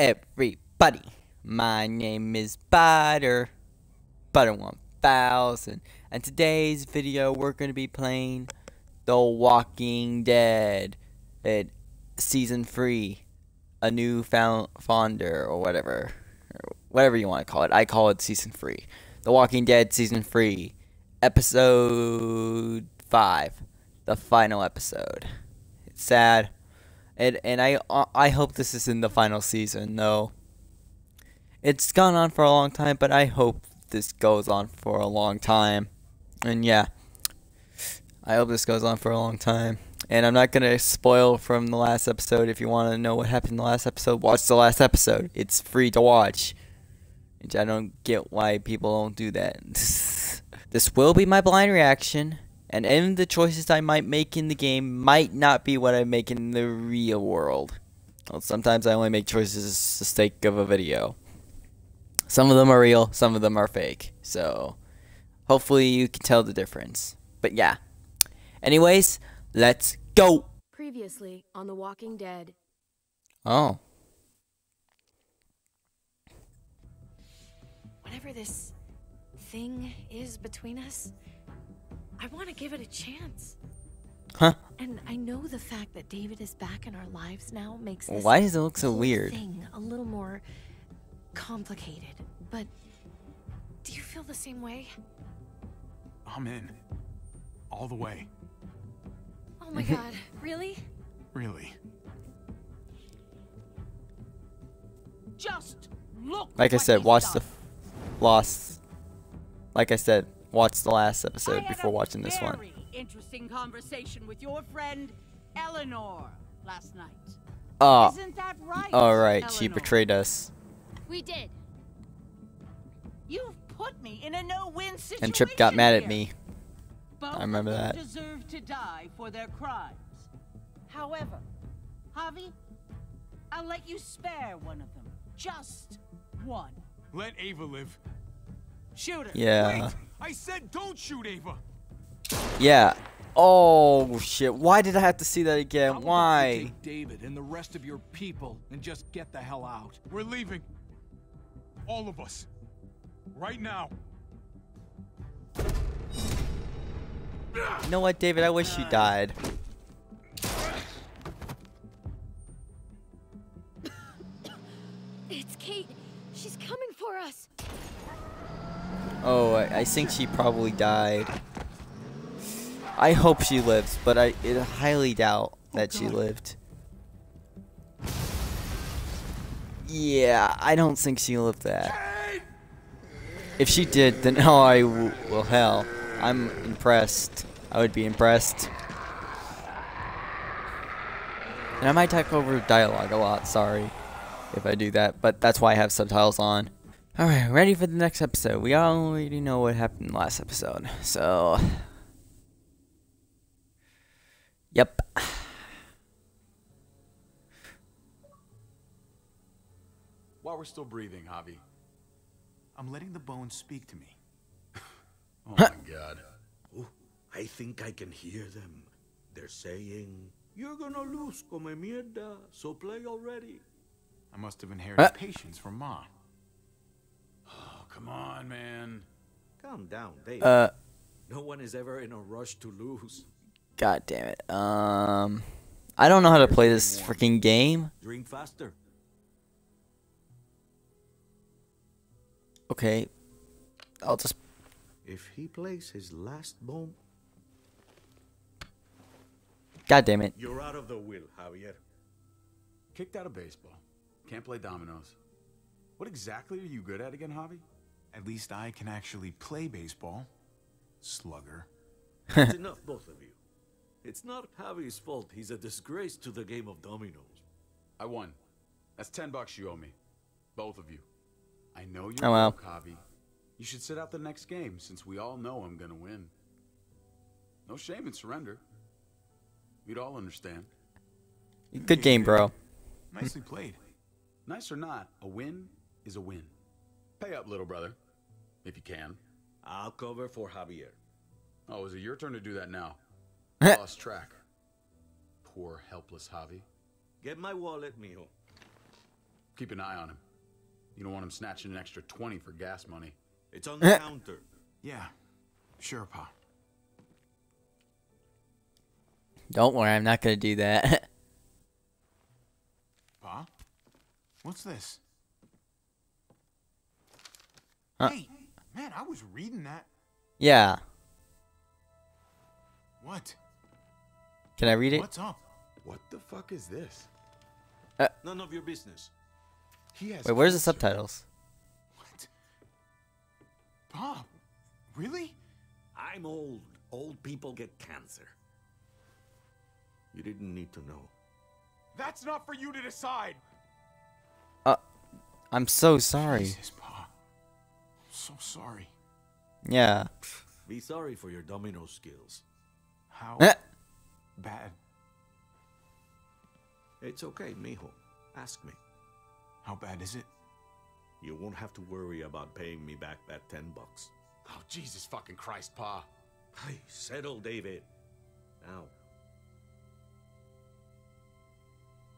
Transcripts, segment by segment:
everybody. My name is Butter1000, and today's video we're going to be playing The Walking Dead at Season 3, A New Frontier, or whatever. Or whatever you want to call it. I call it Season 3. The Walking Dead Season 3, Episode 5, the final episode. It's sad. And I hope this isn't the final season, though. It's gone on for a long time, but I hope this goes on for a long time. And yeah, I hope this goes on for a long time. And I'm not going to spoil from the last episode. If you want to know what happened in the last episode, watch the last episode. It's free to watch. Which I don't get why people don't do that. This will be my blind reaction. And even the choices I might make in the game might not be what I make in the real world. Well, sometimes I only make choices for the sake of a video. Some of them are real, some of them are fake. So, hopefully you can tell the difference. But yeah. Anyways, let's go! Previously on The Walking Dead. Oh. Whatever this thing is between us, I want to give it a chance. Huh? And I know the fact that David is back in our lives now makes this why does it look so weird? Thing a little more complicated. But do you feel the same way? I'm in. All the way. Oh my god. Really? Really. Just look. Like I said, watch the lost. Like I said, watch the last episode before watching this one. I had a very interesting conversation with your friend Eleanor last night. Oh, isn't that right? All right, Eleanor? She betrayed us. We did. You've put me in a no-win situation. And Tripp got mad at me. Both I remember that. Deserve to die for their crimes. However, Javi, I'll let you spare one of them. Just one. Let Ava live. Shoot her. Yeah. Wait. I said don't shoot Ava. Yeah. Oh shit. Why did I have to see that again? Why? Take David and the rest of your people and just get the hell out. We're leaving. All of us. Right now. You know what, David? I wish you died. It's Kate. She's coming for us. Oh, I think she probably died. I hope she lives, but I highly doubt that she lived. Yeah, I don't think she lived that. If she did, then oh, well, hell, I'm impressed. I would be impressed. And I might talk over dialogue a lot, sorry if I do that, but that's why I have subtitles on. Alright, ready for the next episode. We already know what happened last episode, so... Yep. While we're still breathing, Javi, I'm letting the bones speak to me. Oh my god. Oh, I think I can hear them. They're saying, "You're gonna lose, come mierda, so play already." I must have inherited patience from Ma. Come on, man. Calm down, Dave. No one is ever in a rush to lose. God damn it. I don't know how to play this freaking game. Drink faster. Okay. I'll just. If he plays his last bomb. God damn it. You're out of the will, Javier. Kicked out of baseball. Can't play dominoes. What exactly are you good at again, Javi? At least I can actually play baseball. Slugger. That's enough, both of you. It's not Javi's fault. He's a disgrace to the game of dominoes. I won. That's $10 you owe me. Both of you. I know you're broke, Javi. You should sit out the next game, since we all know I'm gonna win. No shame in surrender. You'd all understand. Good game, bro. Nicely played. Nice or not, a win is a win. Pay up, little brother, if you can. I'll cover for Javier. Oh, is it your turn to do that now? Lost track. Poor helpless Javi. Get my wallet, mijo. Keep an eye on him. You don't want him snatching an extra 20 for gas money. It's on the counter. Yeah, sure, Pa. Don't worry, I'm not gonna do that. Pa? What's this? Hey, man, I was reading that. Yeah. What? Can I read it? What's up? What the fuck is this? None of your business. He has. Wait, where's the subtitles? What? Bob, really? I'm old. Old people get cancer. You didn't need to know. That's not for you to decide. I'm so sorry. Jesus, Pa. I'm so sorry. Yeah. Be sorry for your domino skills. How bad? It's okay, mijo. Ask me. How bad is it? You won't have to worry about paying me back that $10. Oh, Jesus fucking Christ, Pa. Hey, settle, David. Now.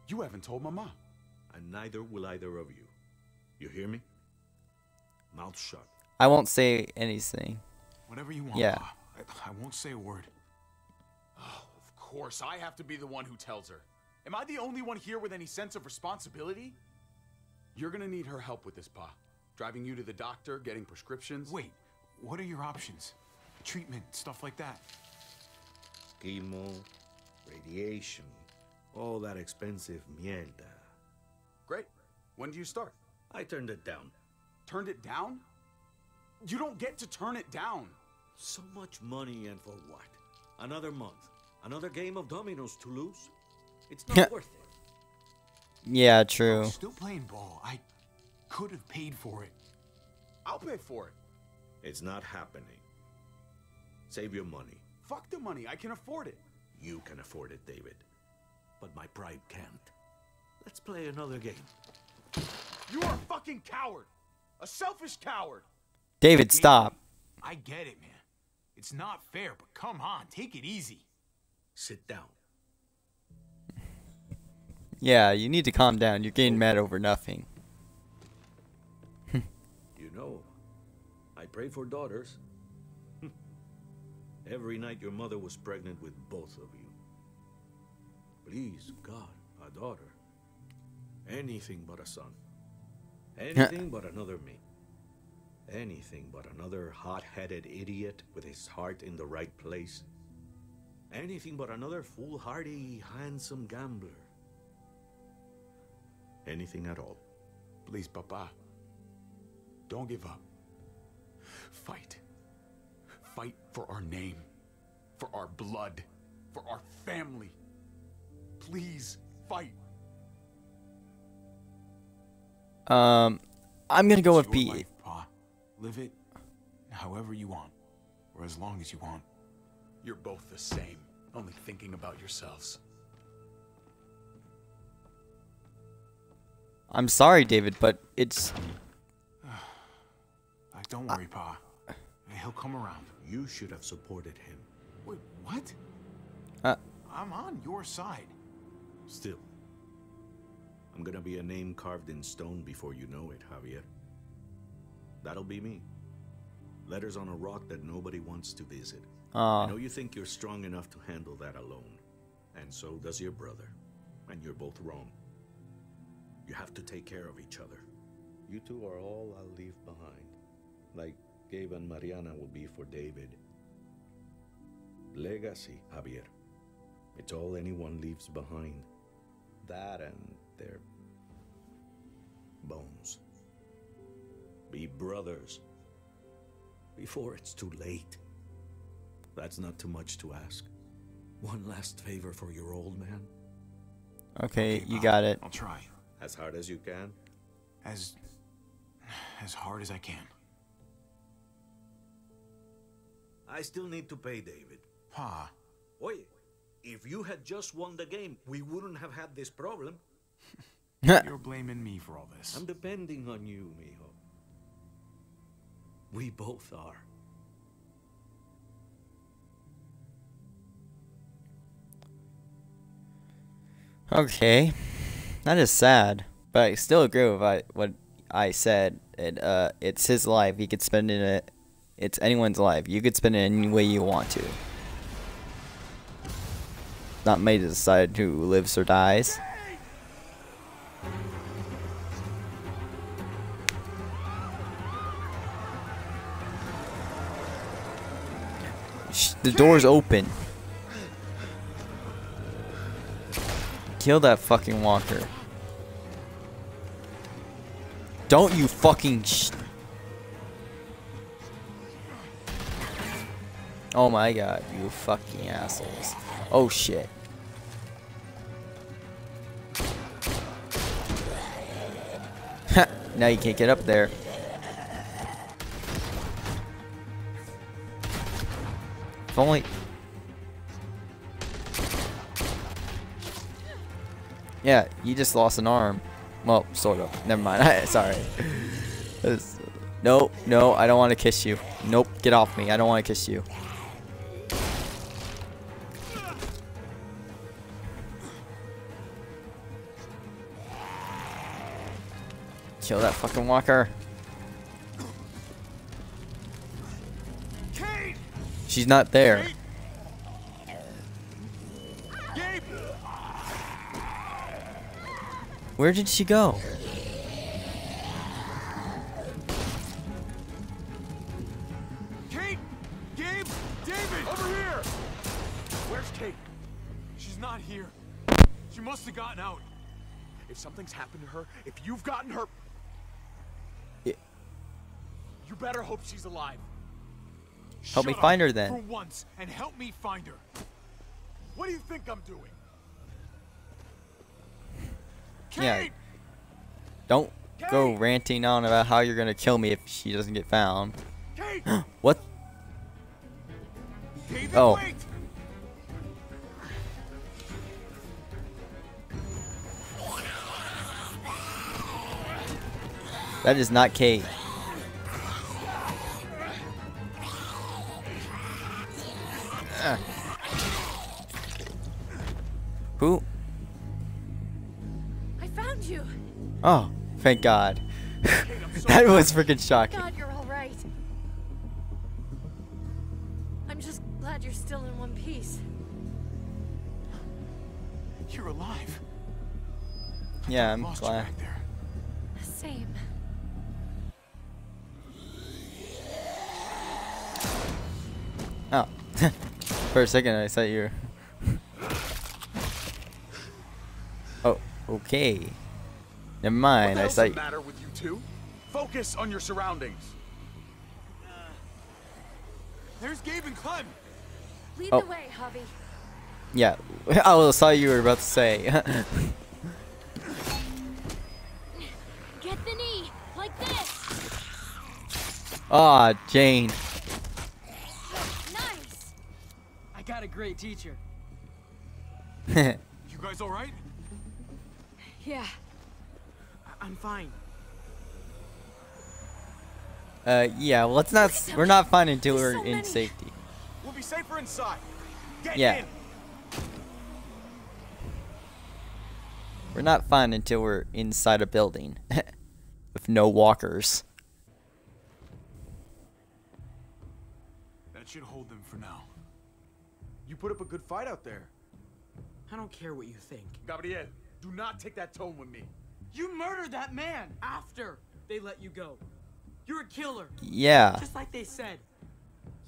You haven't told Mama. And neither will either of you. You hear me? Mouth shut. I won't say anything. Whatever you want, yeah. Pa. I won't say a word. Oh, of course. I have to be the one who tells her. Am I the only one here with any sense of responsibility? You're gonna need her help with this, Pa. Driving you to the doctor, getting prescriptions. Wait, what are your options? Treatment, stuff like that. Chemo, radiation, all that expensive mierda. Great. When do you start? I turned it down. Turned it down? You don't get to turn it down. So much money and for what? Another month. Another game of dominoes to lose. It's not worth it. Yeah, true. I'm still playing ball. I could have paid for it. I'll pay for it. It's not happening. Save your money. Fuck the money. I can afford it. You can afford it, David. But my pride can't. Let's play another game. You are a fucking coward. A selfish coward. David, stop. I get it, man. It's not fair, but come on, take it easy. Sit down. Yeah, you need to calm down. You're getting mad over nothing. You know, I pray for daughters. Every night your mother was pregnant with both of you. Please, God, a daughter. Anything but a son. Anything but another me. Anything but another hot-headed idiot with his heart in the right place. Anything but another foolhardy, handsome gambler. Anything at all. Please, Papa. Don't give up. Fight. Fight for our name. For our blood. For our family. Please, fight. I'm gonna go with B. Live it however you want, or as long as you want. You're both the same, only thinking about yourselves. I'm sorry, David, but it's... Don't worry, Pa. He'll come around. You should have supported him. Wait, what? I'm on your side. Still, I'm gonna be a name carved in stone before you know it, Javier. That'll be me. Letters on a rock that nobody wants to visit. I know you think you're strong enough to handle that alone. And so does your brother. And you're both wrong. You have to take care of each other. You two are all I'll leave behind. Like Gabe and Mariana will be for David. Legacy, Javier. It's all anyone leaves behind. That and their bones. Be brothers before it's too late. That's not too much to ask. One last favor for your old man. Okay, you got it. I'll try. As hard as you can? As hard as I can. I still need to pay David. Pa. Oye, if you had just won the game, we wouldn't have had this problem. You're blaming me for all this. I'm depending on you, mijo. We both are. Okay. That is sad. But I still agree with what I said. It's his life. He could spend it. It's anyone's life. You could spend it any way you want to. It's not made to decide who lives or dies. The door's open. Kill that fucking walker. Don't you fucking oh my god, you fucking assholes. Oh shit. Ha! Now you can't get up there. If only. Yeah, you just lost an arm. Well, sort of. Never mind. Sorry. No, no, I don't want to kiss you. Nope, get off me. I don't want to kiss you. Kill that fucking walker. She's not there. Where did she go? Kate, Gabe, David, over here. Where's Kate? She's not here. She must have gotten out. If something's happened to her, if you've gotten her, yeah, you better hope she's alive. Help me find her then. For once, and help me find her. What do you think I'm doing? Yeah. Don't go ranting on about how you're gonna kill me if she doesn't get found. What? Oh. That is not Kate. Who? Oh, thank God. That was freaking shocking. God, you're all right. I'm just glad you're still in one piece. You're alive. Yeah, I'm glad. Same. Oh. For a second I thought you were... Oh, okay. Never mind, I say. What matter with you two? Focus on your surroundings. There's Gabe and Clem. Lead the way, Javi. Yeah, I was sorry you were about to say. Get the knee like this. Ah, Jane. Nice. I got a great teacher. You guys all right? Yeah. I'm fine. Yeah, well, let's not. We're not fine until we're in safety. We'll be safer inside. Get in. We're not fine until we're inside a building with no walkers. That should hold them for now. You put up a good fight out there. I don't care what you think. Gabriel, do not take that tone with me. You murdered that man after they let you go. You're a killer. Yeah. Just like they said.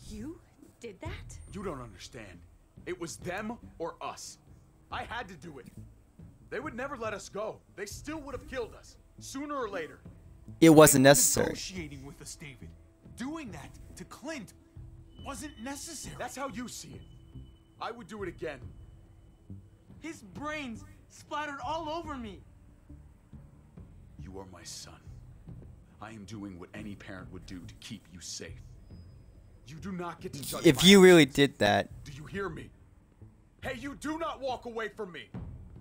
You did that? You don't understand. It was them or us. I had to do it. They would never let us go. They still would have killed us sooner or later. It wasn't necessary. Negotiating with us, David. Doing that to Clint wasn't necessary. That's how you see it. I would do it again. His brains splattered all over me. You are my son. I am doing what any parent would do to keep you safe. You do not get to judge. If you really did that. Do you hear me? Hey, you do not walk away from me.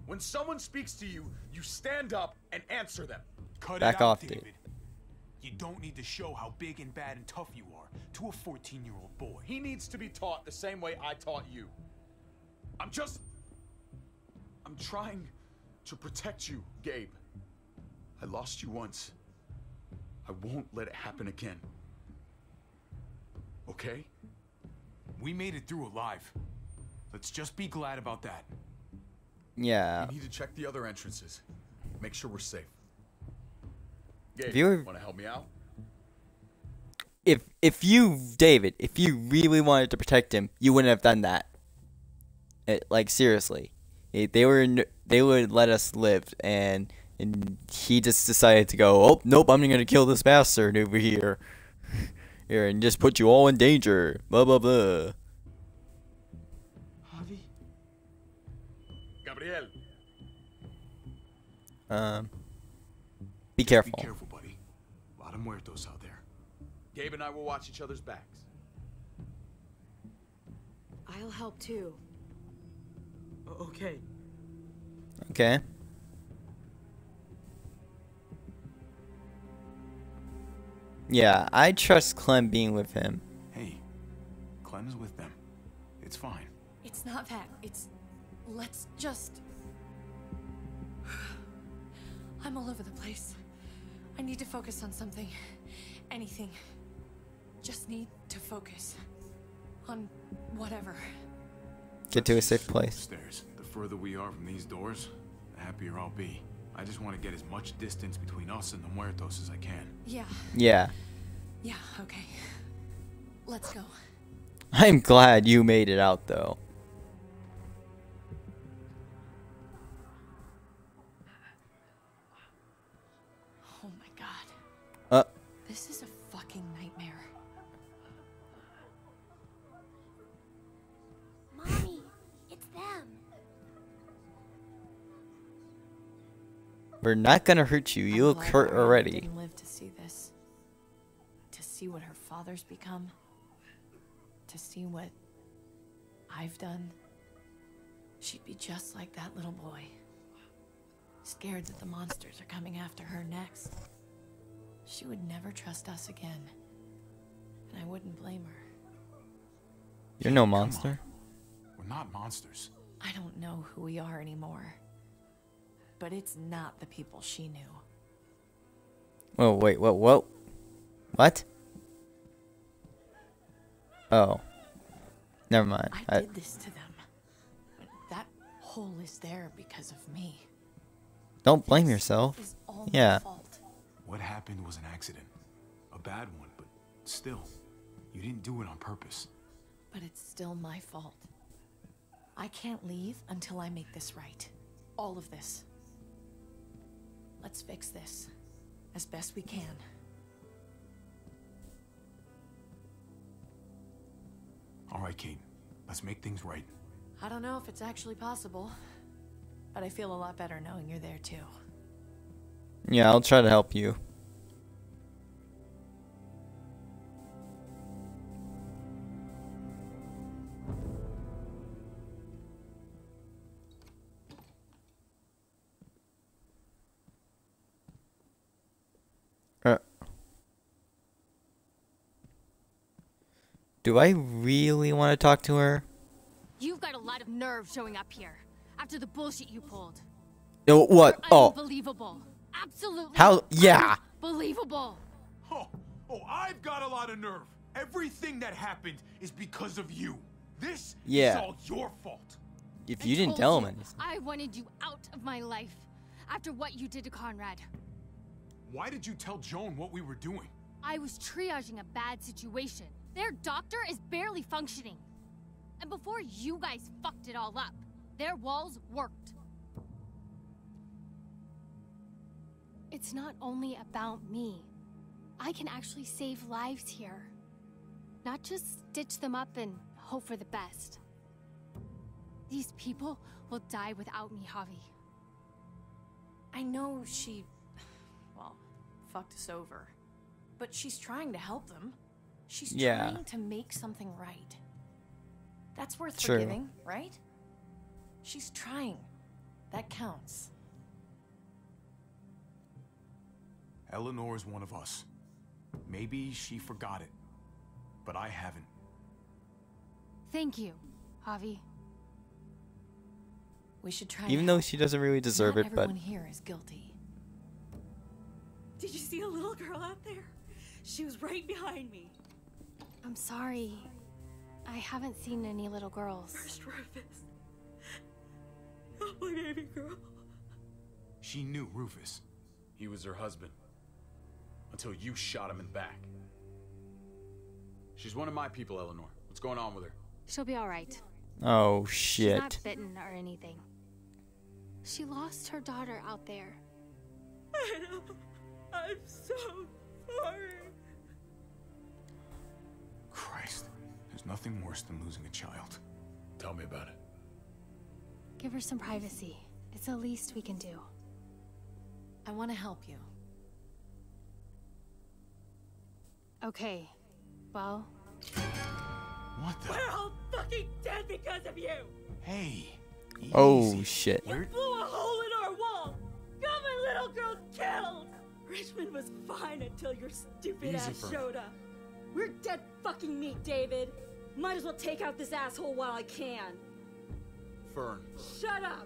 When someone speaks to you, you stand up and answer them. Cut it out, David. You don't need to show how big and bad and tough you are to a 14-year-old boy. He needs to be taught the same way I taught you. I'm trying to protect you, Gabe. I lost you once. I won't let it happen again. Okay? We made it through alive. Let's just be glad about that. Yeah. We need to check the other entrances. Make sure we're safe. Gabe, want to help me out? If you, David, if you really wanted to protect him, you wouldn't have done that. Like, seriously. They would let us live, and he just decided to go, oh, nope, I'm going to kill this bastard over here. Here, and just put you all in danger. Blah, blah, blah. Javi? Gabriel. Be careful. Be careful, buddy. A lot of muertos out there. Gabe and I will watch each other's backs. I'll help, too. Okay. Okay. Yeah, I trust Clem being with him. Hey, Clem's with them. It's fine. It's not that. It's... Let's just... I'm all over the place. I need to focus on something. Anything. Just need to focus. On whatever. Get to a safe place. Upstairs. The further we are from these doors, the happier I'll be. I just want to get as much distance between us and the muertos as I can. Yeah. Yeah. Yeah, okay. Let's go. I'm glad you made it out, though. Oh my god. This is a fucking nightmare. Mommy, it's them. We're not gonna hurt you. You look hurt already. I didn't live to see this. To see what her father's become. To see what I've done. She'd be just like that little boy. Scared that the monsters are coming after her next. She would never trust us again. And I wouldn't blame her. You're no monster. We're not monsters. I don't know who we are anymore. But it's not the people she knew. Oh, wait, whoa, whoa. What? Oh. Never mind. I did this to them. That hole is there because of me. Don't blame yourself. It's all my fault. What happened was an accident. A bad one, but still. You didn't do it on purpose. But it's still my fault. I can't leave until I make this right. All of this. Let's fix this as best we can. All right, Kate. Let's make things right. I don't know if it's actually possible, but I feel a lot better knowing you're there too. Yeah, I'll try to help you. Do I really want to talk to her? You've got a lot of nerve showing up here after the bullshit you pulled. No, what? Oh, unbelievable! Absolutely. How? Yeah. Unbelievable. Oh, oh, I've got a lot of nerve. Everything that happened is because of you. This is all your fault. If you didn't tell him anything. I wanted you out of my life after what you did to Conrad. Why did you tell Joan what we were doing? I was triaging a bad situation. Their doctor is barely functioning. And before you guys fucked it all up, their walls worked. It's not only about me. I can actually save lives here. Not just stitch them up and hope for the best. These people will die without me, Javi. I know she... well, fucked us over. But she's trying to help them. She's trying to make something right. That's worth forgiving, right? She's trying. That counts. Eleanor is one of us. Maybe she forgot it, but I haven't. Thank you, Javi. We should try. Even though she doesn't really deserve it, but everyone here is guilty. Did you see a little girl out there? She was right behind me. I'm sorry. I haven't seen any little girls. First Rufus. Not my baby girl. She knew Rufus. He was her husband. Until you shot him in back. She's one of my people, Eleanor. What's going on with her? She'll be all right. Oh, shit. She's not bitten or anything. She lost her daughter out there. I know. I'm so sorry. Christ. There's nothing worse than losing a child. Tell me about it. Give her some privacy. It's the least we can do. I want to help you. Okay. Well... What the? We're all fucking dead because of you! Hey! Easy. Oh, shit. You blew a hole in our wall! Got my little girl killed! Richmond was fine until your stupid ass showed up. We're dead fucking meat, David. Might as well take out this asshole while I can. Fern. Shut up!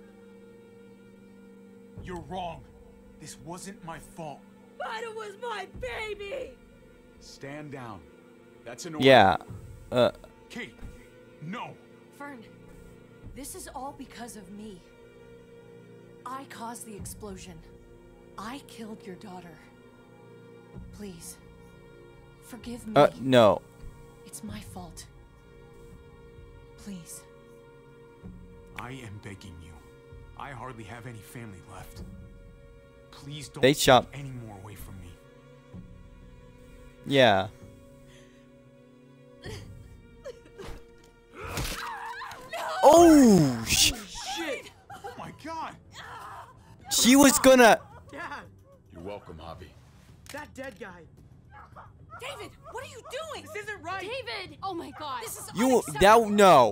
You're wrong. This wasn't my fault. But it was my baby! Stand down. That's an order. Yeah. Kate, no. Fern, this is all because of me. I caused the explosion. I killed your daughter. Please, forgive me. No. It's my fault. Please. I am begging you. I hardly have any family left. Please don't take any more away from me. Yeah. Oh, shit. Oh my god. She was gonna. Dad. You're welcome, Javi. That dead guy. David, what are you doing? This isn't right. David. Oh my god. This is unacceptable.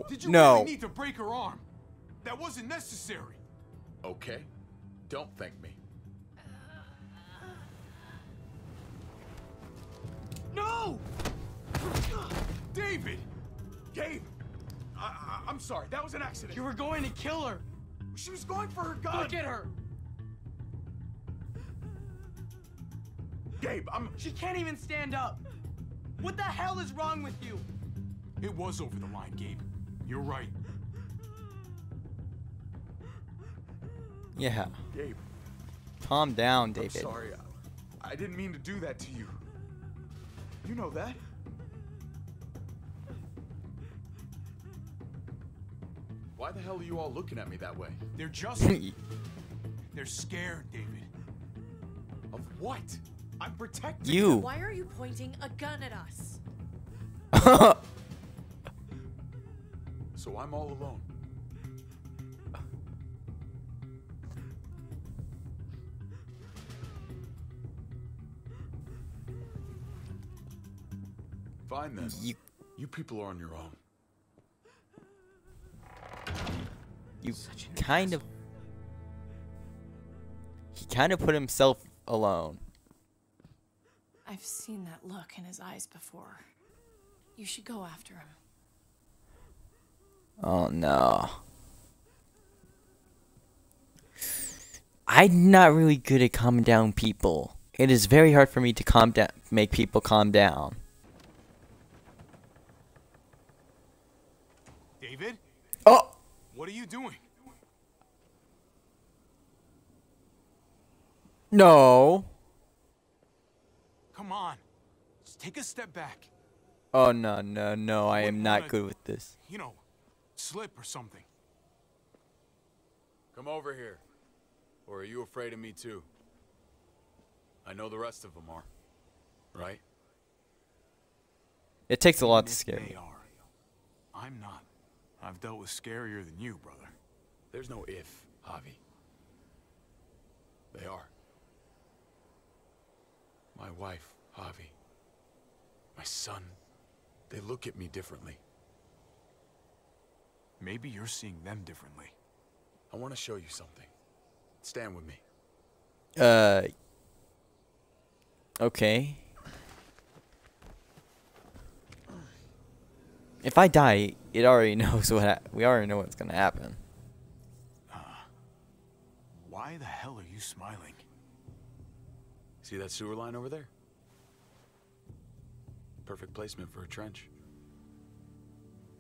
Did you really need to break her arm? That wasn't necessary. Okay. Don't thank me. No. David. Dave. I'm sorry, that was an accident. You were going to kill her. She was going for her gun. Look at her. Gabe, She can't even stand up. What the hell is wrong with you? It was over the line, Gabe. You're right. Yeah. Gabe. Calm down, David. I'm sorry. I didn't mean to do that to you. You know that. Why the hell are you all looking at me that way? They're just... They're scared, David. Of what? I'm protecting you. Why are you pointing a gun at us? So I'm all alone. Fine then. You people are on your own. You kind of... He kind of put himself alone. I've seen that look in his eyes before. You should go after him. Oh, no. I'm not really good at calming down people. It is very hard for me to calm down, make people calm down. David? Oh! What are you doing? No. Come on. Just take a step back. Oh, no, no, no. I am not good with this. You know, slip or something. Come over here. Or are you afraid of me, too? I know the rest of them are. Right? It takes a lot to scare me. They are. I'm not. I've dealt with scarier than you, brother. There's no if, Javi. They are. My wife, Javi. My son. They look at me differently. Maybe you're seeing them differently. I want to show you something. Stand with me. Okay. If I die, it already knows we already know what's gonna happen. Why the hell are you smiling? See that sewer line over there? Perfect placement for a trench.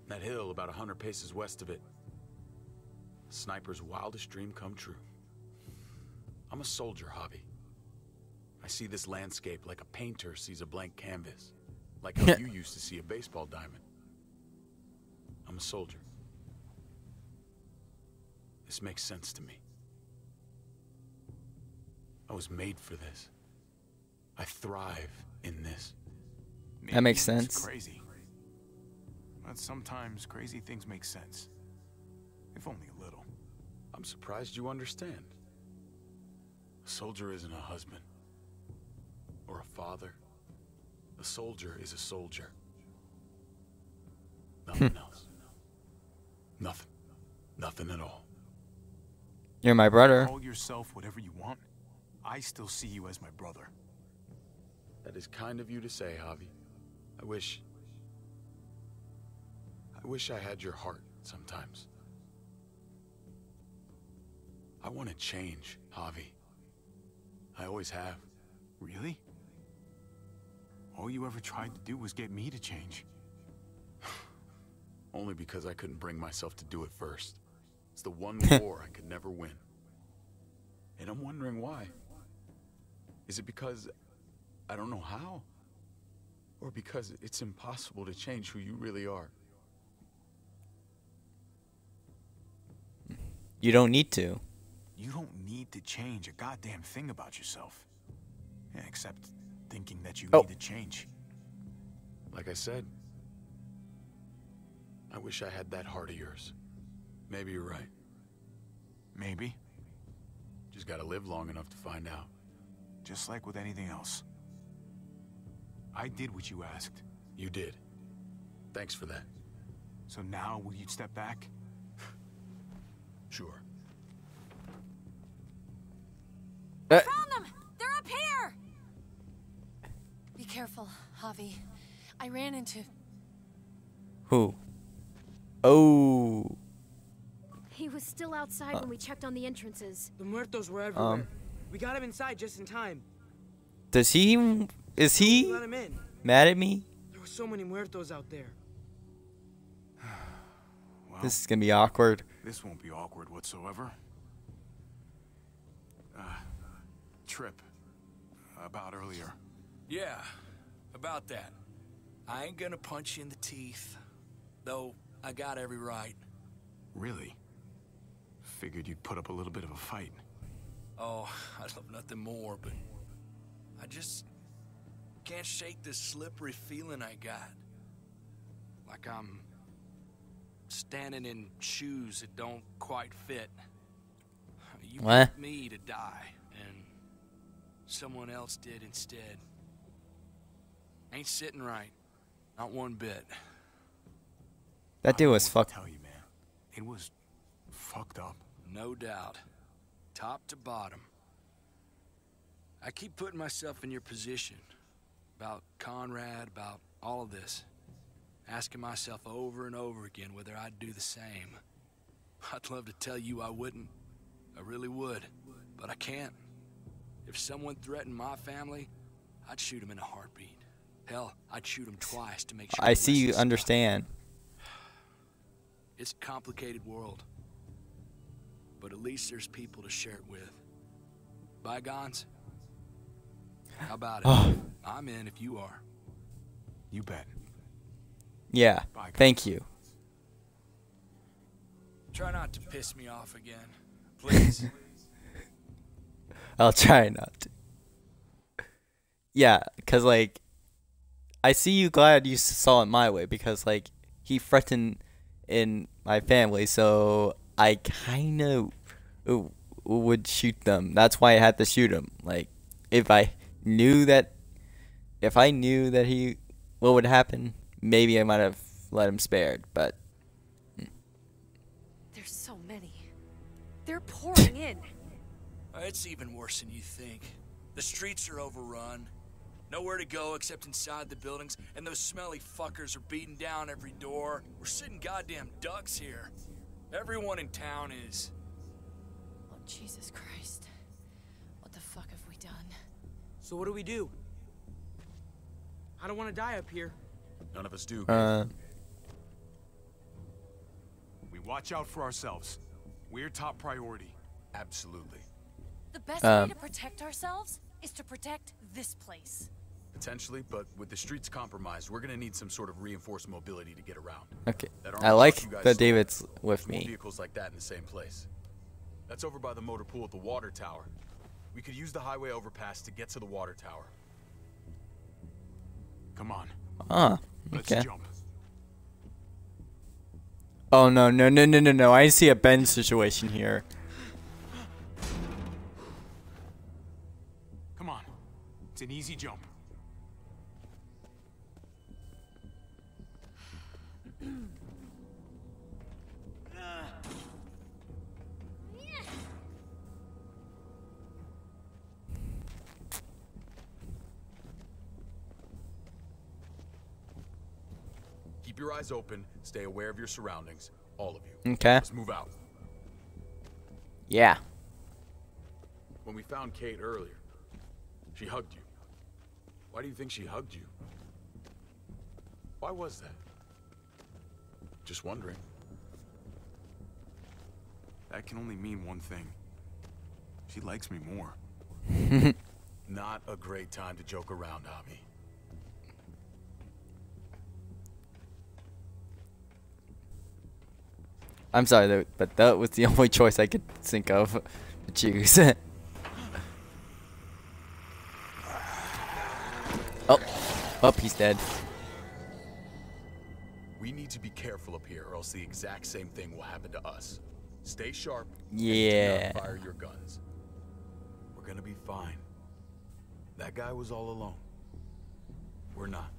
That hill about 100 paces west of it. Sniper's wildest dream come true. I'm a soldier, Javi. I see this landscape like a painter sees a blank canvas. Like how you used to see a baseball diamond. I'm a soldier. This makes sense to me. I was made for this. I thrive in this. That makes sense. It's crazy. But sometimes crazy things make sense. If only a little. I'm surprised you understand. A soldier isn't a husband. Or a father. A soldier is a soldier. Nothing else. Nothing. Nothing at all. You're my brother. Call yourself whatever you want. I still see you as my brother. That is kind of you to say, Javi. I wish I had your heart sometimes. I want to change, Javi. I always have. Really? All you ever tried to do was get me to change. Only because I couldn't bring myself to do it first. It's the one war I could never win. And I'm wondering why. Is it because I don't know how? Or because it's impossible to change who you really are? You don't need to. You don't need to change a goddamn thing about yourself. Yeah, except thinking that you need to change. Like I said, I wish I had that heart of yours. Maybe you're right. Maybe. Just gotta live long enough to find out. Just like with anything else. I did what you asked. You did. Thanks for that. So now, will you step back? Sure. I found them! They're up here! Be careful, Javi. I ran into... Who? Oh... He was still outside when we checked on the entrances. The muertos were everywhere. We got him inside just in time. Does he... Is he mad at me? There were so many muertos out there. Well, this is gonna be awkward. This won't be awkward whatsoever. Trip. About earlier. Yeah, about that. I ain't gonna punch you in the teeth. Though, I got every right. Really? Figured you'd put up a little bit of a fight. Oh, I'd love nothing more, but... I just... can't shake this slippery feeling I got. Like I'm... standing in shoes that don't quite fit. You want me to die, and... someone else did instead. Ain't sitting right. Not one bit. That dude was fucked. I tell you, man. It was... fucked up. No doubt. Top to bottom. I keep putting myself in your position. About Conrad, about all of this. Asking myself over and over again whether I'd do the same. I'd love to tell you I wouldn't. I really would. But I can't. If someone threatened my family, I'd shoot him in a heartbeat. Hell, I'd shoot him twice to make sure... I see you understand. It's a complicated world. But at least there's people to share it with. Bygones? How about it? Oh. I'm in if you are. You bet. Yeah, bygones. Thank you. Try not to piss me off again, please. I'll try not to. Yeah, because, like, I see you glad you saw it my way because, like, he threatened in my family, so... I kind of would shoot them. That's why I had to shoot him. Like, if I knew that he, what would happen, maybe I might have let him spared. But there's so many. They're pouring in. It's even worse than you think. The streets are overrun. Nowhere to go except inside the buildings, and those smelly fuckers are beating down every door. We're sitting goddamn ducks here. Everyone in town is. Oh, Jesus Christ. What the fuck have we done? So what do we do? I don't want to die up here. None of us do. We watch out for ourselves. We're top priority. Absolutely. The best way to protect ourselves is to protect this place. Potentially, but with the streets compromised, we're gonna need some sort of reinforced mobility to get around. Okay. I like that David's with me. Vehicles like that in the same place. That's over by the motor pool at the water tower. We could use the highway overpass to get to the water tower. Come on. Let's jump. Oh no no no no no no! I see a bend situation here. Come on, it's an easy jump. Keep your eyes open. Stay aware of your surroundings, all of you. Okay. Let's move out. Yeah. When we found Kate earlier, she hugged you. Why do you think she hugged you? Why was that? Just wondering. That can only mean one thing. She likes me more. Not a great time to joke around, Ami. I'm sorry, but that was the only choice I could think of to choose. Oh, he's dead. We need to be careful up here, or else the exact same thing will happen to us. Stay sharp. Yeah. And do not fire your guns. We're gonna be fine. That guy was all alone. We're not.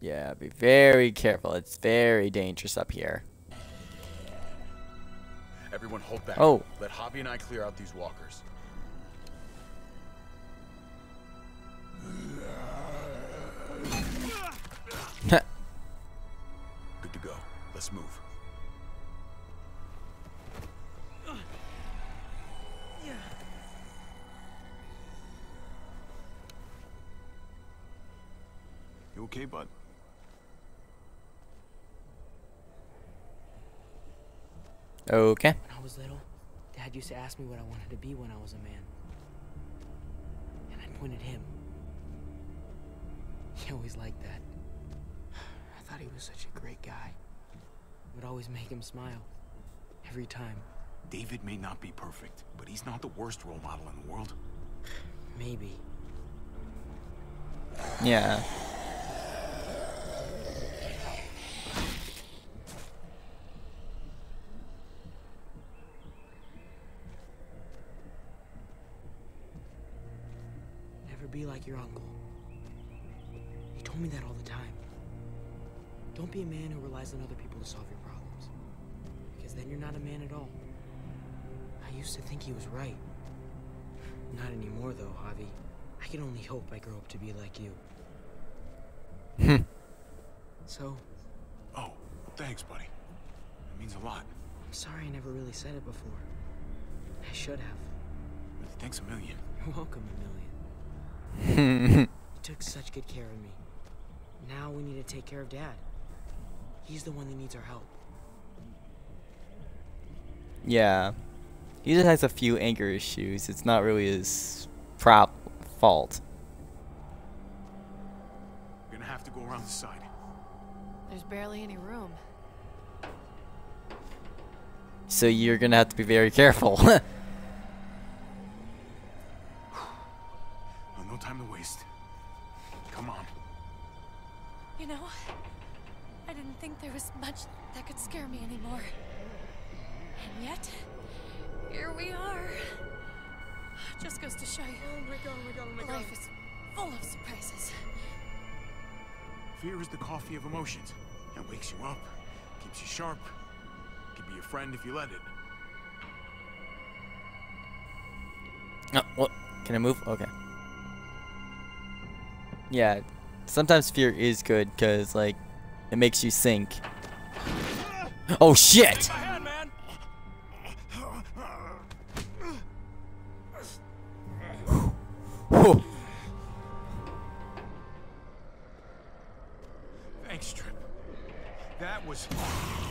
Yeah, be very careful. It's very dangerous up here. Everyone hold back. Oh. Let Javi and I clear out these walkers. Good to go. Let's move. You okay, bud? Okay. When I was little, Dad used to ask me what I wanted to be when I was a man. And I pointed him. He always liked that. I thought he was such a great guy. It would always make him smile. Every time. David may not be perfect, but he's not the worst role model in the world. Maybe. Yeah. Be like your uncle. He told me that all the time. Don't be a man who relies on other people to solve your problems, because then you're not a man at all. I used to think he was right. Not anymore though, Javi. I can only hope I grow up to be like you. So. Oh, thanks, buddy. It means a lot. I'm sorry I never really said it before. I should have. Really, thanks a million. You're welcome, a million. You took such good care of me. Now we need to take care of Dad. He's the one that needs our help. Yeah. He just has a few anger issues. It's not really his fault. We're gonna have to go around the side. There's barely any room. So you're gonna have to be very careful. Time to waste. Come on. You know, I didn't think there was much that could scare me anymore. And yet, here we are. Just goes to show you. Oh my god. Life is full of surprises. Fear is the coffee of emotions. It wakes you up, keeps you sharp. It can be your friend if you let it. Oh, what? Can I move? Okay. Yeah, sometimes fear is good because, like, it makes you think. Oh shit! neck strip. That was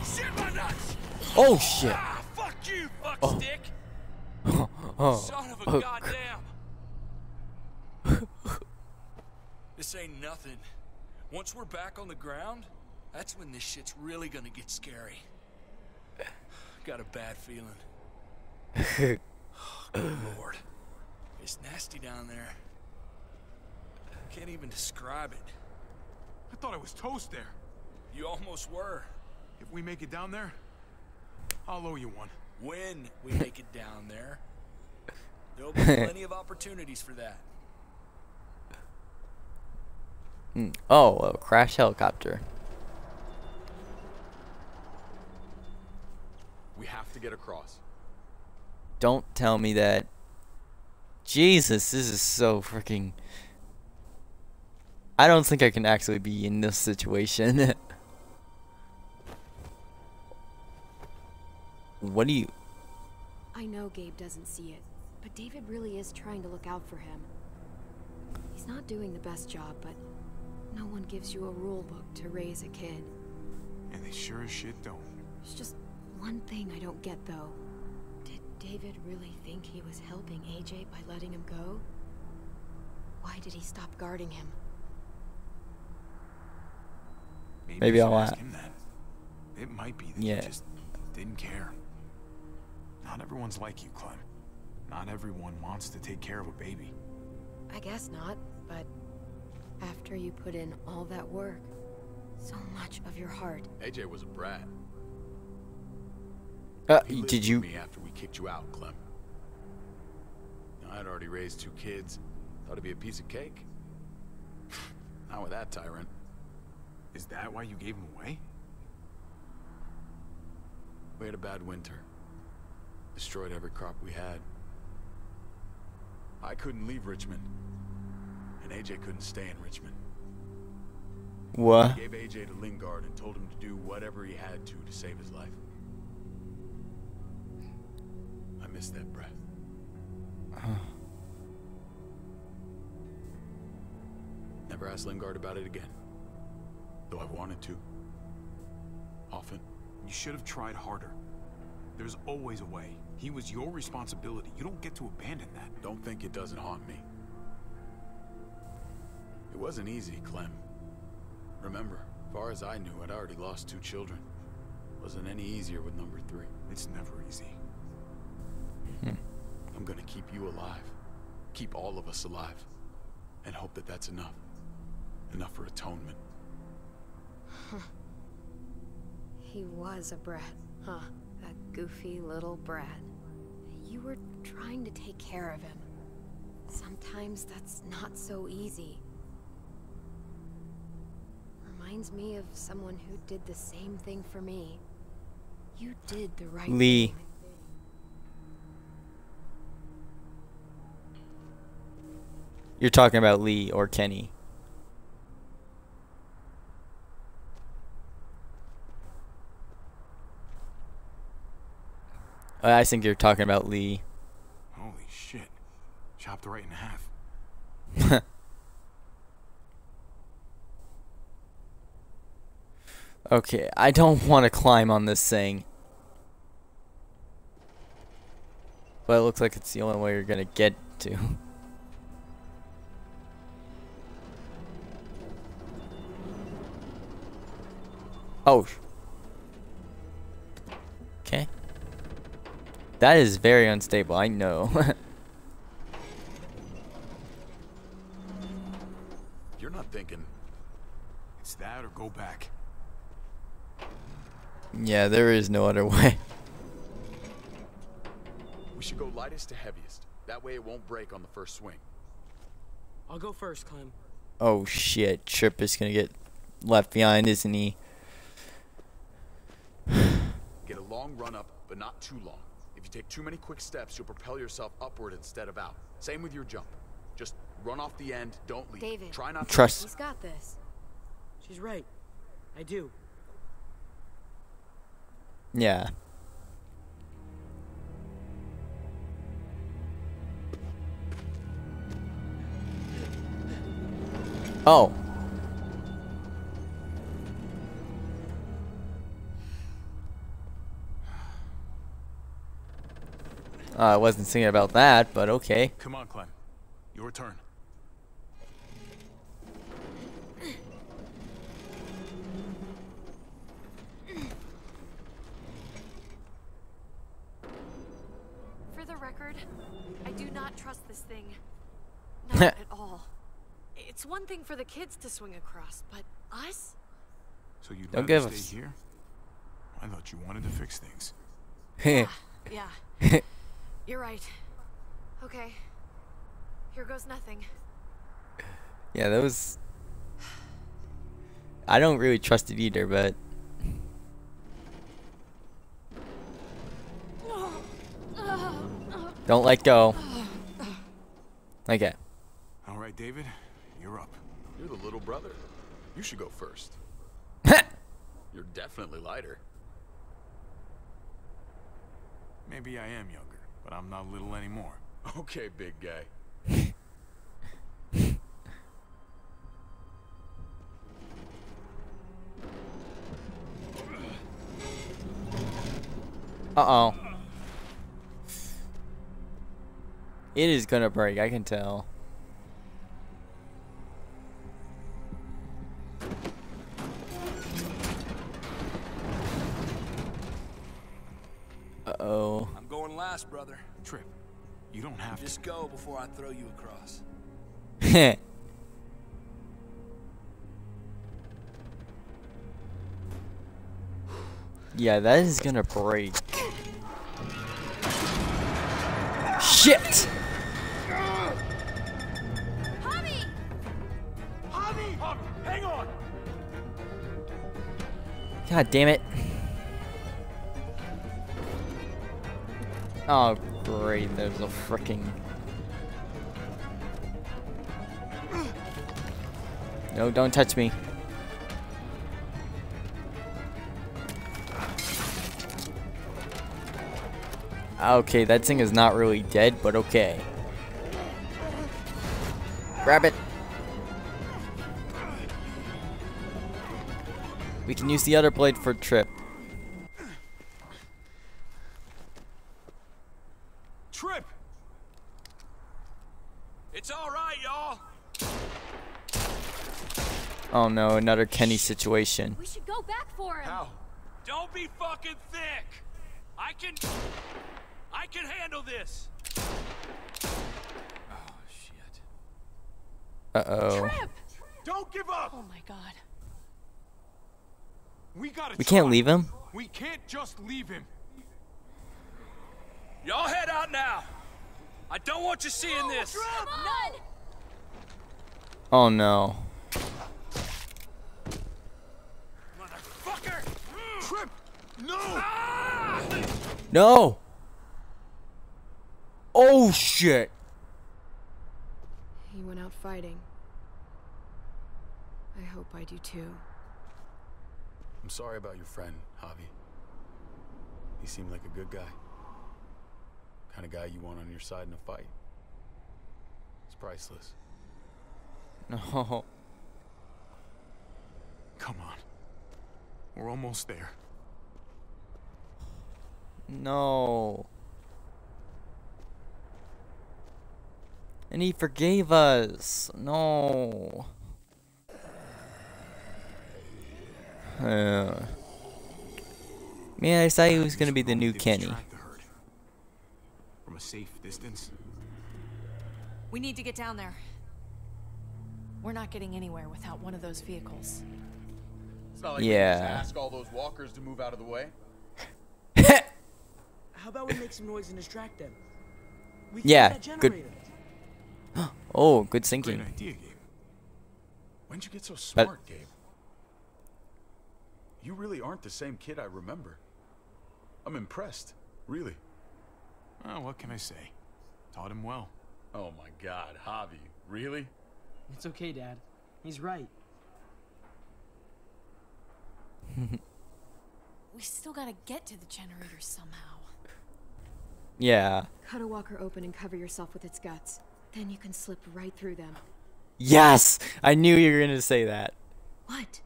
shit, my nuts. Oh shit. Ah, fuck you, fuck stick. Son of a goddamn. This ain't nothing. Once we're back on the ground, that's when this shit's really gonna get scary. Got a bad feeling. Oh, good lord. It's nasty down there. Can't even describe it. I thought I was toast there. You almost were. If we make it down there, I'll owe you one. When we make it down there, there'll be plenty of opportunities for that. Oh, a crash helicopter. We have to get across. Don't tell me that. Jesus, this is so freaking... I don't think I can actually be in this situation. What do you... I know Gabe doesn't see it, but David really is trying to look out for him. He's not doing the best job, but no one gives you a rule book to raise a kid. And they sure as shit don't. There's just one thing I don't get, though. Did David really think he was helping AJ by letting him go? Why did he stop guarding him? Maybe I'll ask him that. It might be that he just didn't care. Not everyone's like you, Clem. Not everyone wants to take care of a baby. I guess not, but after you put in all that work, so much of your heart. AJ was a brat. Did you? Me after we kicked you out, Clem. I'd already raised two kids. Thought it'd be a piece of cake. Not with that tyrant. Is that why you gave him away? We had a bad winter. Destroyed every crop we had. I couldn't leave Richmond. And AJ couldn't stay in Richmond. What? I gave AJ to Lingard and told him to do whatever he had to save his life. I miss that breath. Never asked Lingard about it again. Though I wanted to. Often. You should have tried harder. There's always a way. He was your responsibility. You don't get to abandon that. Don't think it doesn't haunt me. It wasn't easy, Clem. Remember, as far as I knew, I'd already lost two children. Wasn't any easier with number three. It's never easy. I'm gonna keep you alive. Keep all of us alive. And hope that that's enough. Enough for atonement. He was a brat, huh? A goofy little brat. You were trying to take care of him. Sometimes that's not so easy. Reminds me of someone who did the same thing for me. You did the right thing. You're talking about Lee or Kenny. I think you're talking about Lee. Holy shit. Chopped right in half. Okay, I don't want to climb on this thing. But it looks like it's the only way you're going to get to. Oh. Okay. That is very unstable, I know. You're not thinking. It's that or go back. Yeah, there is no other way. We should go lightest to heaviest. That way it won't break on the first swing. I'll go first, Clem. Oh shit, Trip is gonna get left behind, isn't he? Get a long run up, but not too long. If you take too many quick steps, you'll propel yourself upward instead of out. Same with your jump. Just run off the end, don't leave. David, try not to trust. He's got this. She's right. I do. Yeah. Oh. I wasn't thinking about that, but okay. Come on, Clem. Your turn. For the record, I do not trust this thing. Not at all. It's one thing for the kids to swing across, but us? So you'd rather stay here? I thought you wanted to fix things. Yeah. You're right. Okay. Here goes nothing. Yeah, those... I don't really trust it either, but... Don't let go. Okay. Alright, David. You're up. You're the little brother. You should go first. You're definitely lighter. Maybe I am younger, but I'm not little anymore. Okay, big guy. Uh-oh. It is gonna break, I can tell. Uh-oh. I'm going last, brother. Trip. You don't have to. Just go before I throw you across. Heh. Yeah, that is gonna break. Shit! Hang on! God damn it. Oh, great. There's a freaking... No, don't touch me. Okay, that thing is not really dead, but okay. Grab it. We can use the other blade for a trip. Trip! It's alright, y'all! Oh no, another Kenny situation. We should go back for him! How? Don't be fucking thick! I can handle this! Oh, shit. Uh-oh. Trip! Don't give up! Oh my god. We can't leave him? We can't just leave him. Y'all head out now. I don't want you seeing this. Oh no. Motherfucker! Trip! No! Ah! No! Oh shit! He went out fighting. I hope I do too. I'm sorry about your friend, Javi. He seemed like a good guy. Kind of guy you want on your side in a fight. It's priceless. No. Come on. We're almost there. No. And he forgave us. No. Man, I thought he was gonna be the new Kenny. From a safe distance. We need to get down there. We're not getting anywhere without one of those vehicles. It's not like we can just ask all those walkers to move out of the way. How about we make some noise and distract them? We can get that generator. Good. Oh, good thinking. Great idea, Gabe. When'd you get so smart, Gabe? You really aren't the same kid I remember. I'm impressed, really. Well, what can I say? Taught him well. Oh my god, Javi, really? It's okay, Dad. He's right. We still gotta get to the generator somehow. Yeah. Cut a walker open and cover yourself with its guts. Then you can slip right through them. Yes! I knew you were gonna say that. What?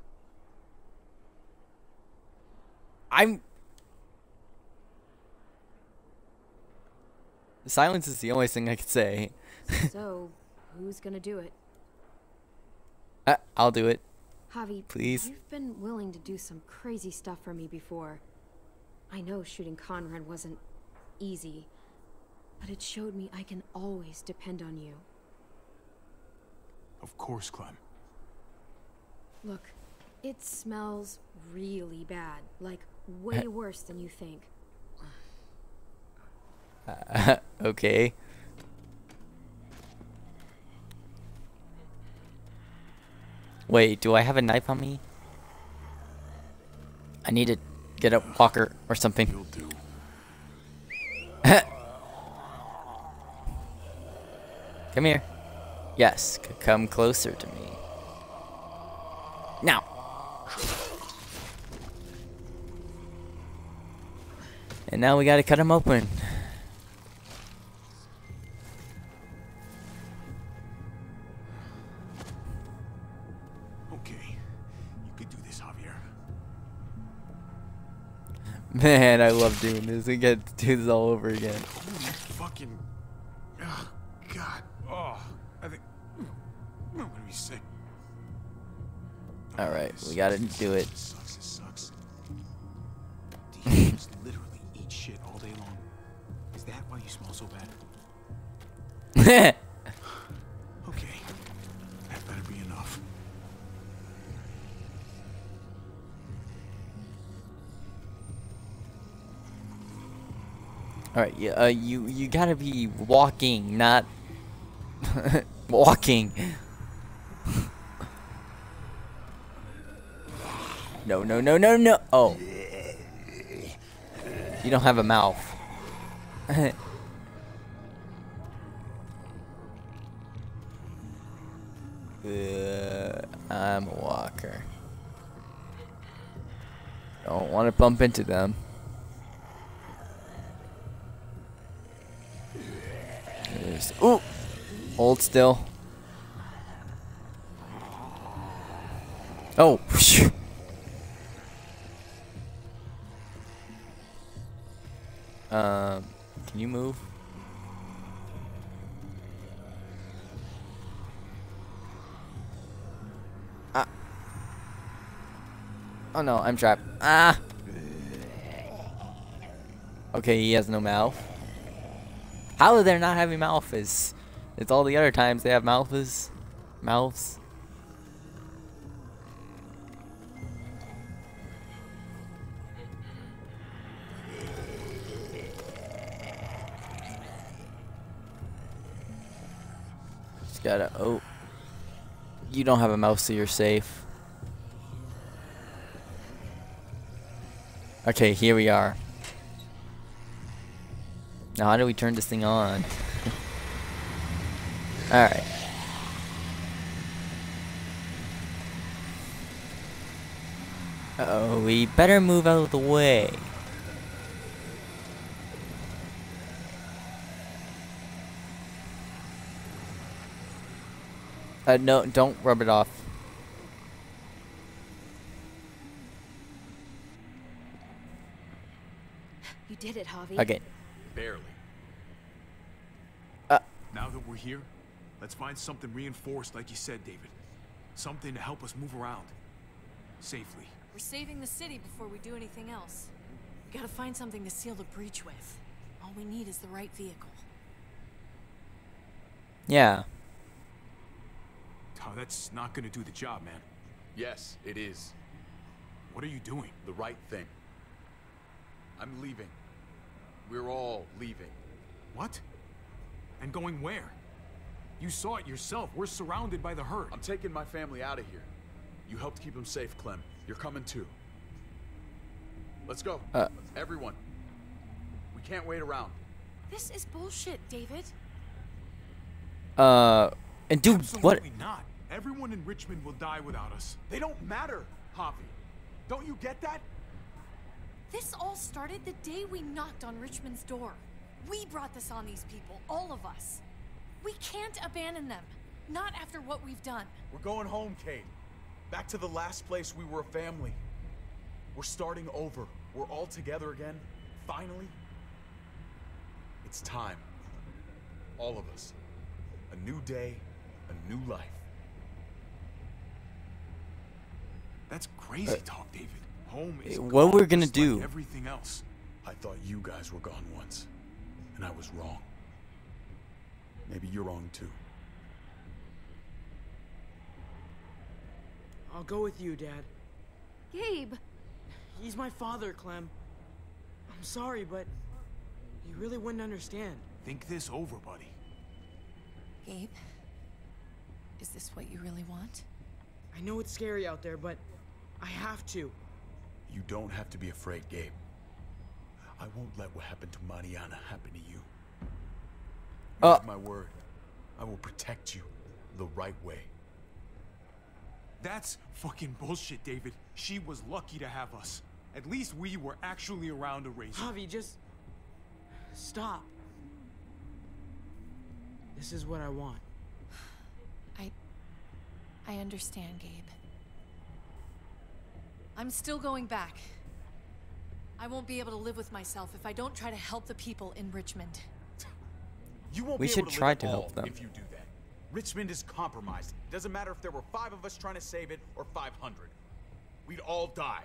Silence is the only thing I could say. So, who's gonna do it? I'll do it. Javi, please. You've been willing to do some crazy stuff for me before. I know shooting Conrad wasn't easy, but it showed me I can always depend on you. Of course, Clem. Look, it smells really bad, like way worse than you think. Okay. Wait, do I have a knife on me? I need to get a walker or something. You'll do. Come here. Yes, come closer to me. Now. And now we gotta cut him open. Man, I love doing this. We get to do this all over again. Holy fucking... Oh, God. Oh, I think... I'm gonna be sick. Alright, we gotta do it. It sucks, it sucks. Demons literally eat shit all day long. Is that why you smell so bad? Okay. That better be enough. Alright, yeah, you gotta be walking, not walking. No, no, no, no, no. Oh. You don't have a mouth. I'm a walker. Don't want to bump into them. Ooh! Hold still. Oh! Can you move? Ah! Oh no, I'm trapped. Ah! Okay, he has no mouth. How they're not having mouths is, it's all the other times they have mouths. Just gotta, oh. You don't have a mouth, so you're safe. Okay, here we are. Now, how do we turn this thing on? Alright. Uh-oh, we better move out of the way. No, don't rub it off. You did it, Javi. Okay. Barely. Now that we're here, let's find something reinforced like you said, David. Something to help us move around. Safely. We're saving the city before we do anything else. We gotta find something to seal the breach with. All we need is the right vehicle. Yeah. Oh, that's not gonna do the job, man. Yes, it is. What are you doing? The right thing. I'm leaving. We're all leaving. What? And going where? You saw it yourself. We're surrounded by the herd. I'm taking my family out of here. You helped keep them safe, Clem. You're coming too. Let's go. Everyone. We can't wait around. This is bullshit, David. And dude, what? Absolutely not. Everyone in Richmond will die without us. They don't matter, Javi. Don't you get that? This all started the day we knocked on Richmond's door. We brought this on these people, all of us. We can't abandon them, not after what we've done. We're going home, Kate. Back to the last place we were a family. We're starting over. We're all together again, finally. It's time. all of us. A new day, a new life. That's crazy talk, David. Home is what we're gonna do. Like everything else. I thought you guys were gone once, and I was wrong. Maybe you're wrong too. I'll go with you, Dad. Gabe. He's my father, Clem. I'm sorry, but you really wouldn't understand. Think this over, buddy. Gabe, is this what you really want? I know it's scary out there, but I have to. You don't have to be afraid, Gabe. I won't let what happened to Mariana happen to you. Mark my word, I will protect you the right way. That's fucking bullshit, David. She was lucky to have us. At least we were actually around to raise her. Javi, just stop. This is what I want. I understand, Gabe. I'm still going back. I won't be able to live with myself if I don't try to help the people in Richmond. You won't we be should able to try live to help them. If you do that. Richmond is compromised. It doesn't matter if there were 5 of us trying to save it or 500. We'd all die.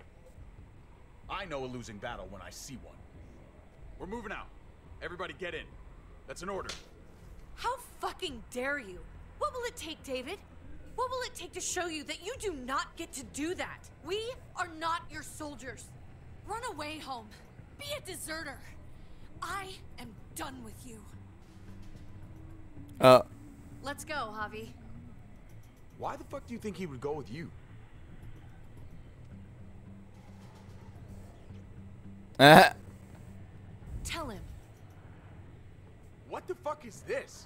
I know a losing battle when I see one. We're moving out. Everybody get in. That's an order. How fucking dare you? What will it take, David? What will it take to show you that you do not get to do that? We are not your soldiers. Run away home. Be a deserter. I am done with you. Let's go, Javi. Why the fuck do you think he would go with you? Tell him. What the fuck is this?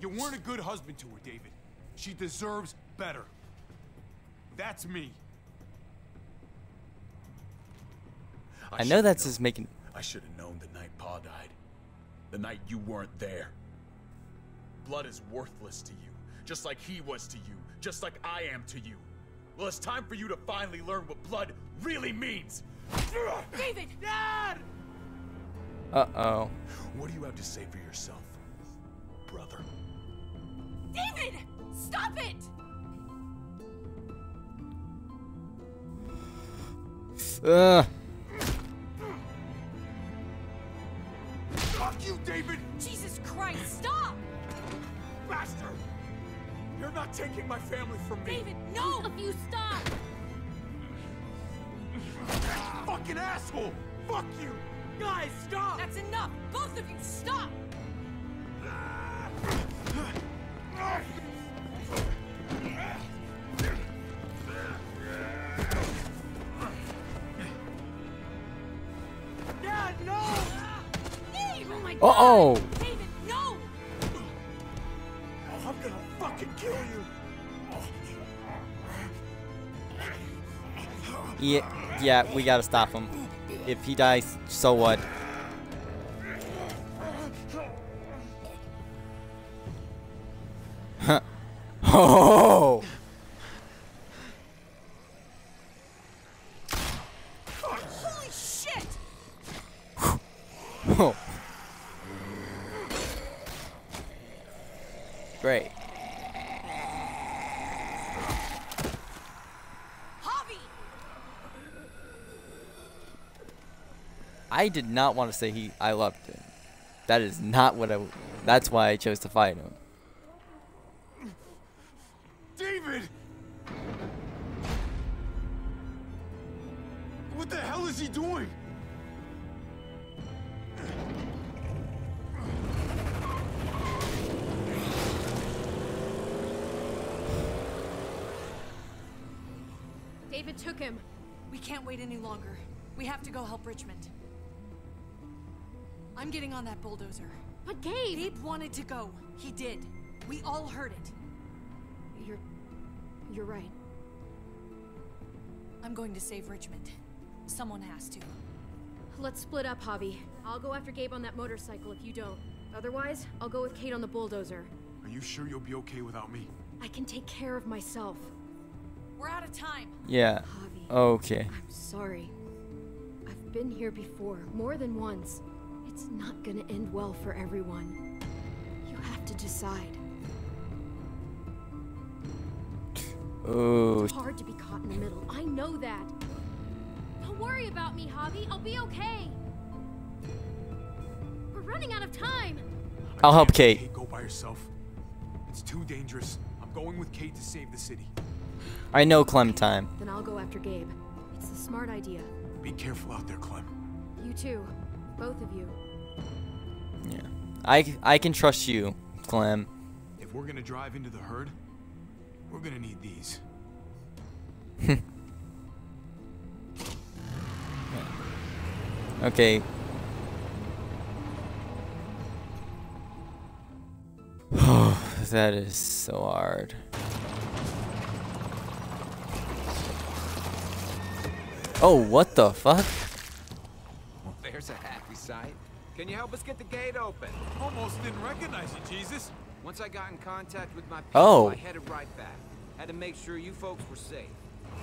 You weren't a good husband to her, David. She deserves better. That's me. I know that's his making. I should have known the night Pa died. The night you weren't there. Blood is worthless to you. Just like he was to you. Just like I am to you. Well, it's time for you to finally learn what blood really means. David! Dad! Uh-oh. What do you have to say for yourself, brother? David! Stop it! Fuck you, David! Jesus Christ, stop! Bastard! You're not taking my family from me! David, no! If you stop! Fucking asshole! Fuck you! Guys, stop! That's enough! Both of you, stop! Dad, no! Oh my God! Uh-oh! David, no! Oh, I'm gonna fucking kill you! Yeah, we gotta stop him. If he dies, so what? Oh! Holy shit! Oh! Great. Hobby. I did not want to say I loved him. That is not what that's why I chose to fight him. What the hell is he doing? David took him. We can't wait any longer. We have to go help Richmond. I'm getting on that bulldozer. But Gabe! Gabe wanted to go. He did. We all heard it. You're right. I'm going to save Richmond. Someone has to. Let's split up, Javi. I'll go after Gabe on that motorcycle if you don't. Otherwise, I'll go with Kate on the bulldozer. Are you sure you'll be okay without me? I can take care of myself. We're out of time. Yeah. Javi, okay. I'm sorry. I've been here before, more than once. It's not gonna end well for everyone. You have to decide. Oh. It's hard to be caught in the middle. I know that. Don't worry about me, Javi. I'll be okay. We're running out of time. I'll help Kate. Kate, go by herself. It's too dangerous. I'm going with Kate to save the city. I know, Clem. Time. Then I'll go after Gabe. It's a smart idea. Be careful out there, Clem. You too, both of you. Yeah, I can trust you, Clem. If we're gonna drive into the herd, we're gonna need these. Okay. Oh, that is so hard. Oh, what the fuck? Well, there's a happy sight. Can you help us get the gate open? Almost didn't recognize you, Jesus. Once I got in contact with my people, I headed right back. Had to make sure you folks were safe.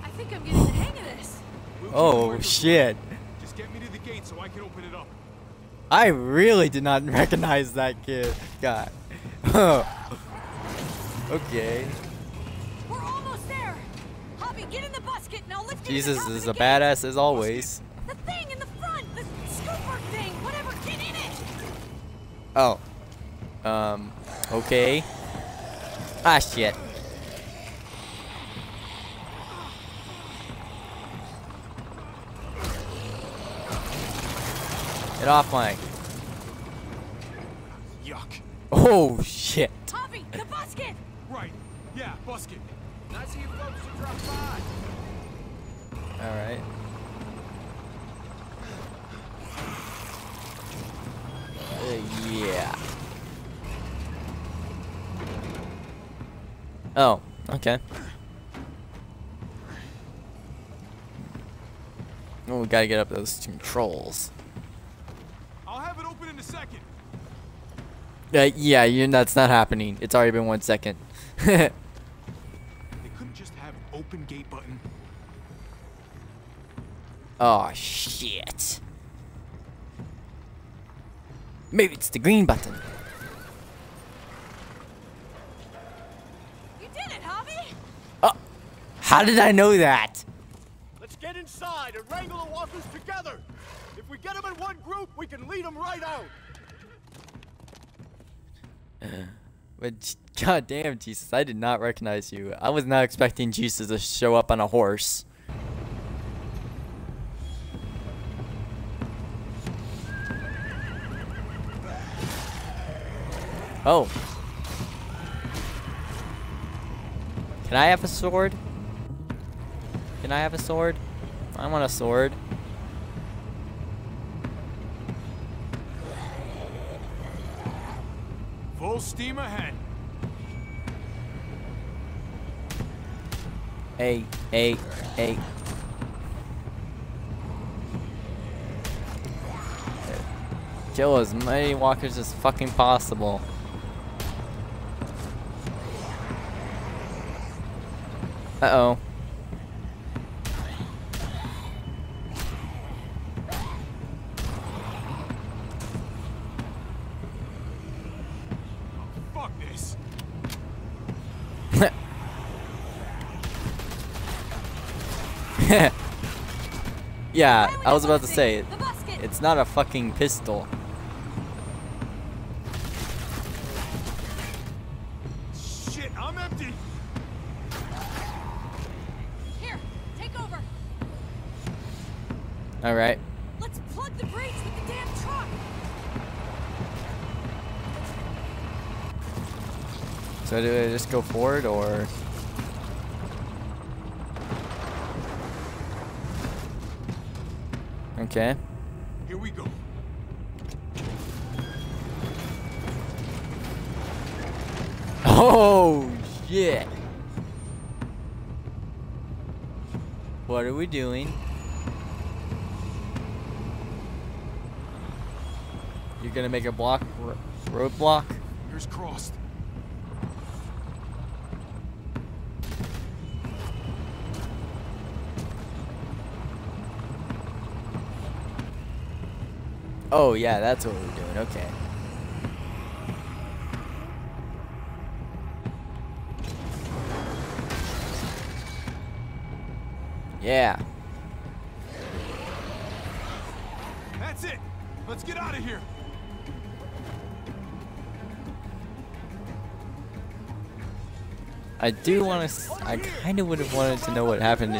I think I'm getting the hang of this. Oh, shit. Just get me to the gate so I can open it up. I really did not recognize that kid. God. Okay. Get in the busket and I'll lift you. Jesus is a badass as always. The thing in the front, the scooper thing, whatever, get in it. Oh. Okay. Ah shit. Get off, Mike. Yuck. Oh shit. Poppy, the busket. Right. Yeah, busket. Nice of you folks to drop by. Alright. Yeah. Oh, okay. Oh, we gotta get up those controls. I'll have it open in a second. Yeah, that's not happening. It's already been 1 second. Open gate button. Oh shit. Maybe it's the green button. You did it, Javi. Oh, how did I know that? Let's get inside and wrangle the walkers together. If we get them in one group, we can lead them right out. But god damn, Jesus, I did not recognize you. I was not expecting Jesus to show up on a horse. Oh. Can I have a sword? Can I have a sword? I want a sword. Full steam ahead. Hey. Kill as many walkers as fucking possible. Uh-oh. Yeah, I was about to say it. It's not a fucking pistol. Shit, I'm empty. Here, take over. All right. Let's plug the brakes with the damn truck. So do I just go forward or? Okay. Here we go. Oh shit. What are we doing? You're gonna make a block roadblock? Here's crossed. Oh, yeah, that's what we're doing. Okay. Yeah. That's it. Let's get out of here. I do want to. I kind of would have wanted to know what happened.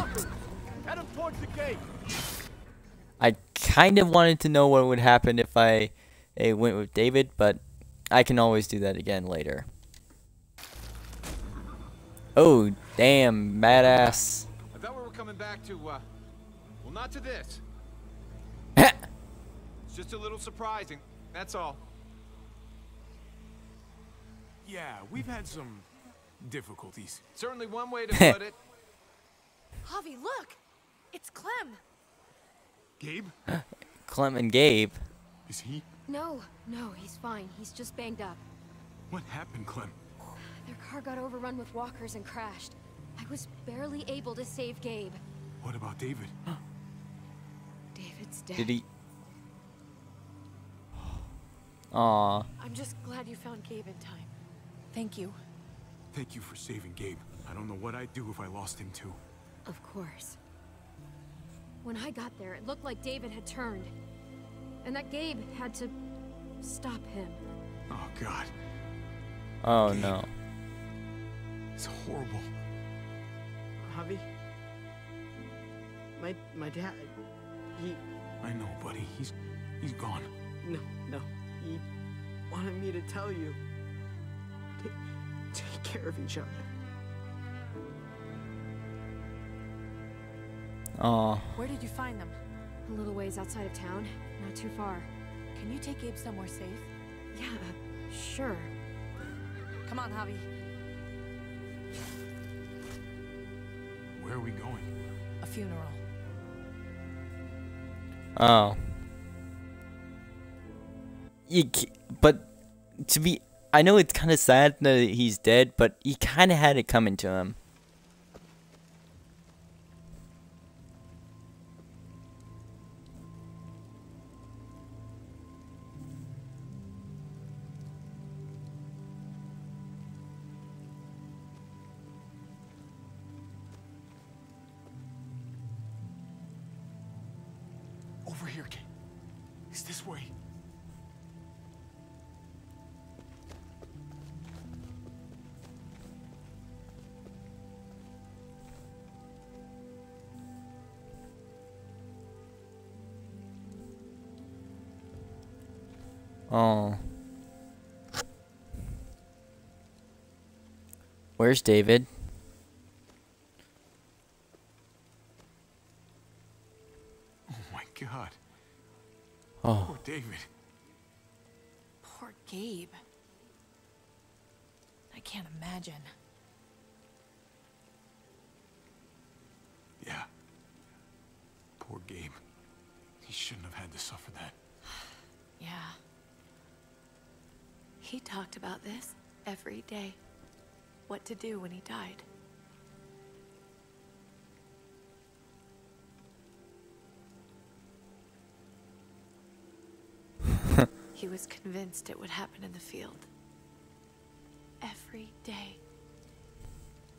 I kind of wanted to know what would happen if I went with David, but I can always do that again later. Oh, damn, badass. I thought we were coming back to. Well, not to this. It's just a little surprising. That's all. Yeah, we've had some difficulties. Certainly one way to put it. Javi, look! It's Clem! Gabe? Clem and Gabe. Is he? No, he's fine. He's just banged up. What happened, Clem? Their car got overrun with walkers and crashed. I was barely able to save Gabe. What about David? David's dead. Did he? Aww. I'm just glad you found Gabe in time. Thank you. Thank you for saving Gabe. I don't know what I'd do if I lost him too. Of course. When I got there, it looked like David had turned. And that Gabe had to stop him. Oh, God. Oh, Gabe. No. It's horrible. Javi? My dad, he... I know, buddy. He's gone. No. He wanted me to tell you. Take care of each other. Oh. Where did you find them? A little ways outside of town, not too far. Can you take Gabe somewhere safe? Yeah, sure. Come on, Javi. Where are we going? A funeral. Oh. But to be, I know it's kind of sad that he's dead, but he kind of had it coming to him. Over here, Kate. It's this way. Oh. Where's David? Oh my God. Oh. Poor David. Poor Gabe. I can't imagine. Yeah. Poor Gabe. He shouldn't have had to suffer that. Yeah. He talked about this every day. What to do when he died. He was convinced it would happen in the field. Every day.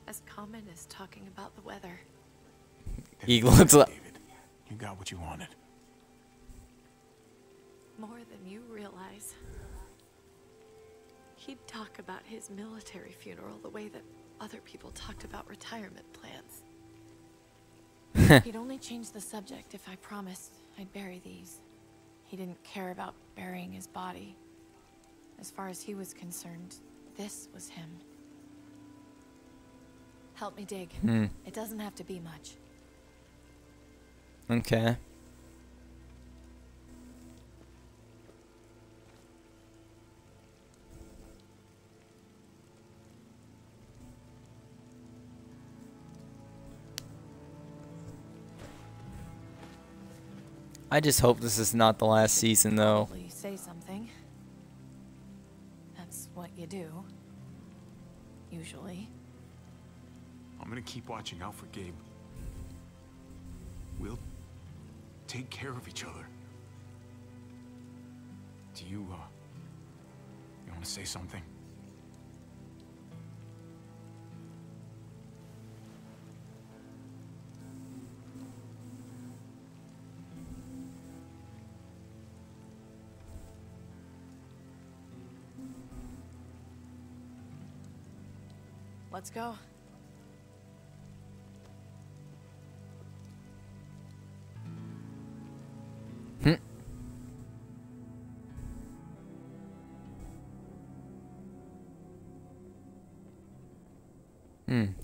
As common as talking about the weather. He looks like David. You got what you wanted. More than you realize. He'd talk about his military funeral the way that other people talked about retirement plans. He'd only change the subject if I promised I'd bury these. He didn't care about burying his body. As far as he was concerned, this was him. Help me dig. It doesn't have to be much. Okay. I just hope this is not the last season, though. You say something. That's what you do. Usually. I'm gonna keep watching out for Gabe. We'll take care of each other. Do you want to say something? Let's go.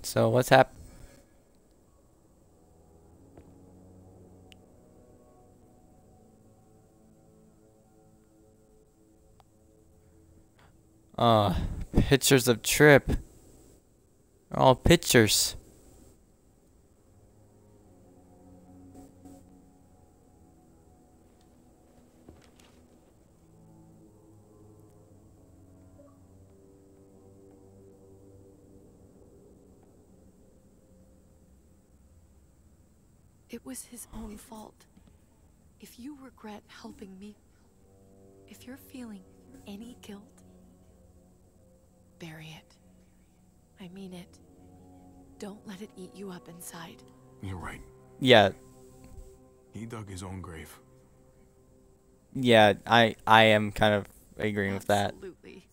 So what's happened? Pictures of Trip. All pictures. It was his own fault. If you regret helping me, if you're feeling any guilt, bury it. I mean it. Don't let it eat you up inside. You're right. Yeah. He dug his own grave. Yeah, I am kind of agreeing with that. Absolutely.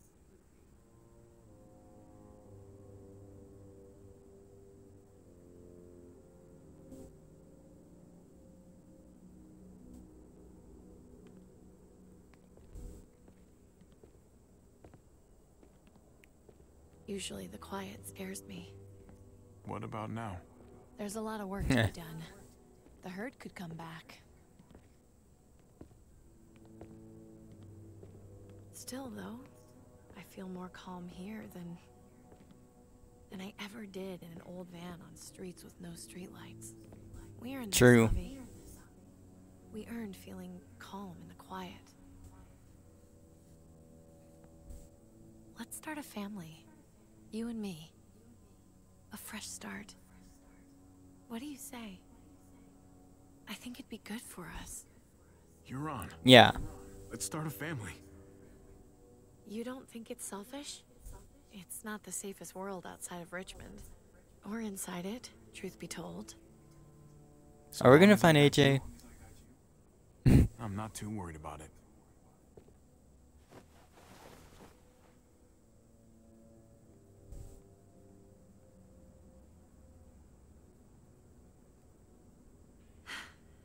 Usually the quiet scares me. What about now? There's a lot of work to be done. The herd could come back. Still, though, I feel more calm here than I ever did in an old van on streets with no streetlights. We earned this. True. We earned feeling calm in the quiet. Let's start a family. You and me. A fresh start. What do you say? I think it'd be good for us. You're on. Yeah. Let's start a family. You don't think it's selfish? It's not the safest world outside of Richmond. Or inside it, truth be told. Are we gonna find AJ? I'm not too worried about it.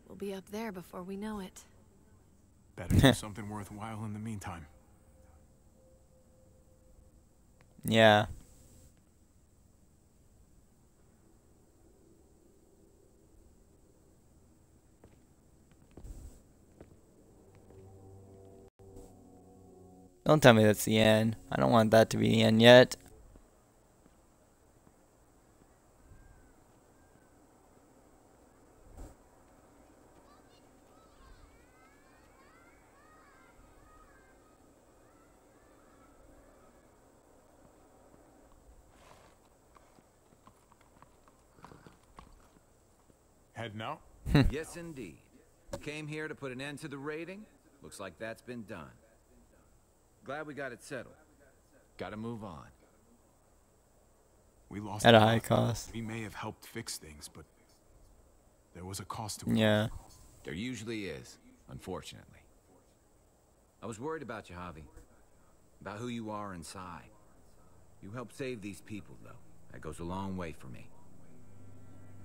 We'll be up there before we know it. Better do something worthwhile in the meantime. Yeah. Don't tell me that's the end. I don't want that to be the end yet. No. Yes, indeed. Came here to put an end to the raiding. Looks like that's been done. Glad we got it settled. Gotta move on. We lost at a high cost. We may have helped fix things, but there was a cost to it. Yeah. There usually is, unfortunately. I was worried about you, Javi. About who you are inside. You helped save these people, though. That goes a long way for me.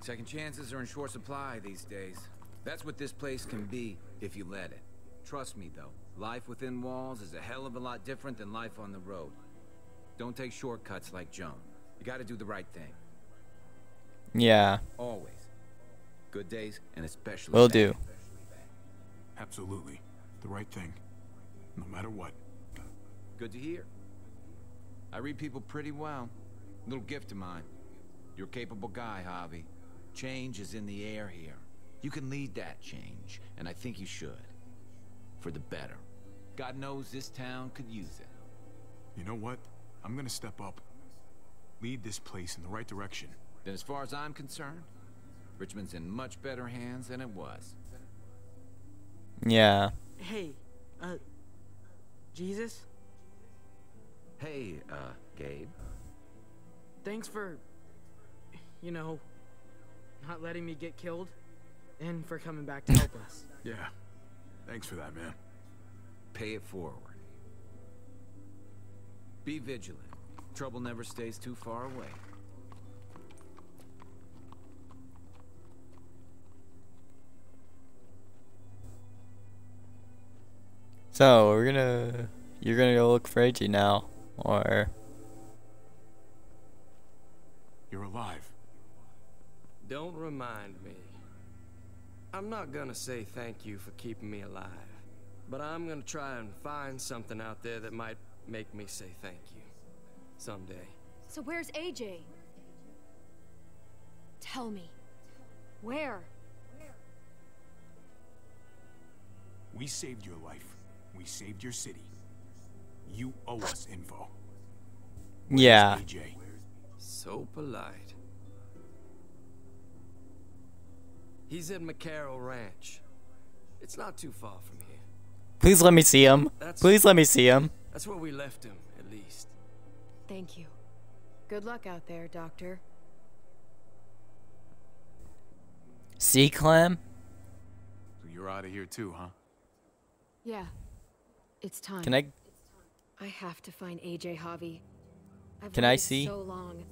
Second chances are in short supply these days. That's what this place can be if you let it. Trust me, though, life within walls is a hell of a lot different than life on the road. Don't take shortcuts like Joan. You gotta do the right thing. Yeah. Always. Good days, and especially bad. Will do. Absolutely. The right thing. No matter what. Good to hear. I read people pretty well. Little gift of mine. You're a capable guy, Javi. Change is in the air here. You can lead that change, and I think you should. For the better. God knows this town could use it. You know what? I'm gonna step up. Lead this place in the right direction. Then as far as I'm concerned, Richmond's in much better hands than it was. Yeah. Hey, Jesus? Hey, Gabe. Thanks for, you know, not letting me get killed, and for coming back to help us. Yeah, thanks for that, man. Pay it forward. Be vigilant. Trouble never stays too far away. So, you're gonna go look for AJ now, or... You're alive. Don't remind me. I'm not gonna say thank you for keeping me alive, but I'm gonna try and find something out there that might make me say thank you. Someday. So where's AJ? Tell me. Where? We saved your life. We saved your city. You owe us info. Where's AJ? So polite. He's at McCarroll Ranch. It's not too far from here. Please let me see him. Please let me see him. That's where we left him, at least. Thank you. Good luck out there, Doctor. Sea Clam? So you're out of here too, huh? Yeah. It's time. Can I? I have to find AJ, Javi. Can I see? So long.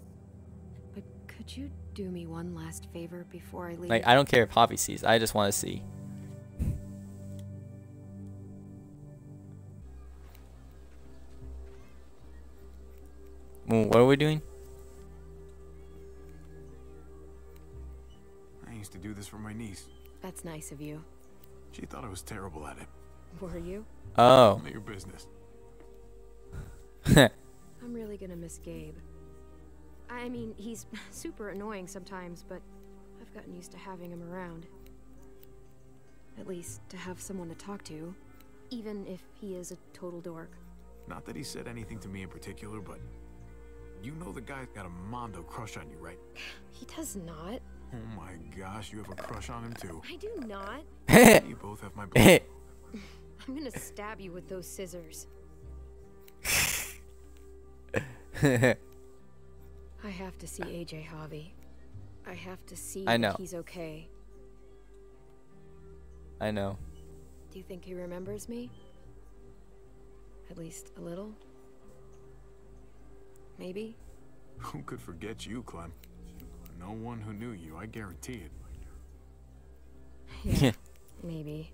But could you do me one last favor before I leave? Like, I don't care if Javi sees. I just want to see. What are we doing? I used to do this for my niece. That's nice of you. She thought I was terrible at it. Were you? Oh. Your business. I'm really gonna miss Gabe. I mean, he's super annoying sometimes, but I've gotten used to having him around. At least to have someone to talk to, even if he is a total dork. Not that he said anything to me in particular, but you know the guy's got a mondo crush on you, right? He does not. Oh my gosh, you have a crush on him too. I do not. You both have my blood. I'm gonna stab you with those scissors. I have to see AJ, Javi. I have to see if he's okay. I know. Do you think he remembers me? At least a little? Maybe? Who could forget you, Clem? No one who knew you, I guarantee it. Yeah, maybe.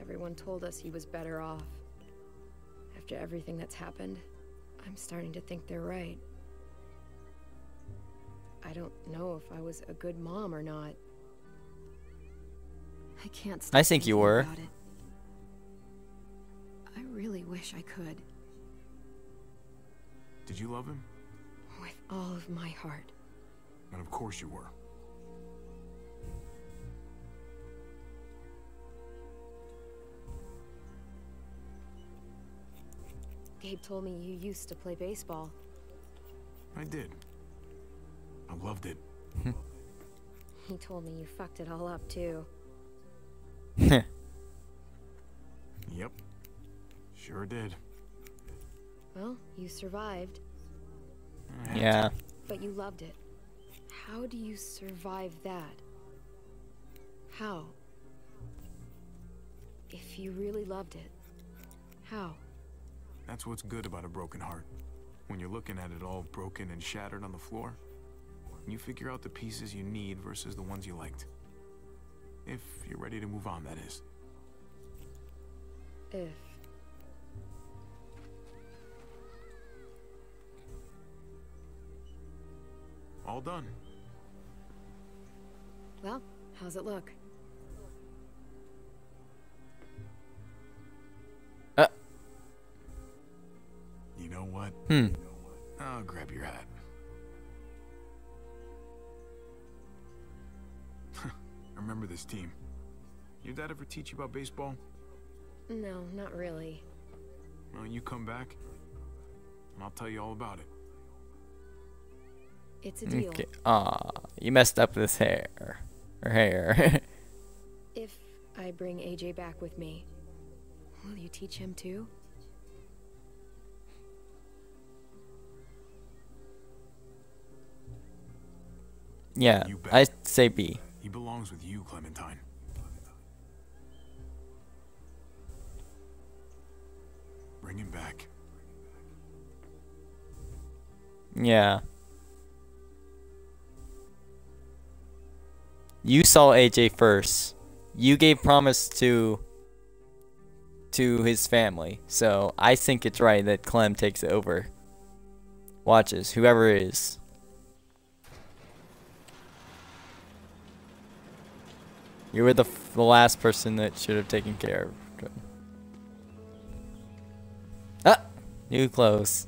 Everyone told us he was better off. After everything that's happened, I'm starting to think they're right. I don't know if I was a good mom or not. I can't stop thinking about it. I really wish I could. Did you love him? With all of my heart. And of course you were. Gabe told me you used to play baseball. I did. I loved it. He told me you fucked it all up too. Yep. Sure did. Well, you survived. Yeah. But you loved it. How do you survive that? How? If you really loved it, how? That's what's good about a broken heart. When you're looking at it all broken and shattered on the floor, you figure out the pieces you need versus the ones you liked. If you're ready to move on, that is. If. All done. Well, how's it look? You know what? I'll grab your hat. I remember this team. Your dad ever teach you about baseball? No, not really. Well, you come back, and I'll tell you all about it. It's a deal. Okay. Aw, you messed up this hair. Her hair. If I bring AJ back with me, Will you teach him too? Yeah, I say B. He belongs with you, Clementine. Bring him back. Yeah. You saw AJ first. You gave promise to his family. So I think it's right that Clem takes it over. Watches, whoever it is. You were the last person that should have taken care of him. Ah! New clothes.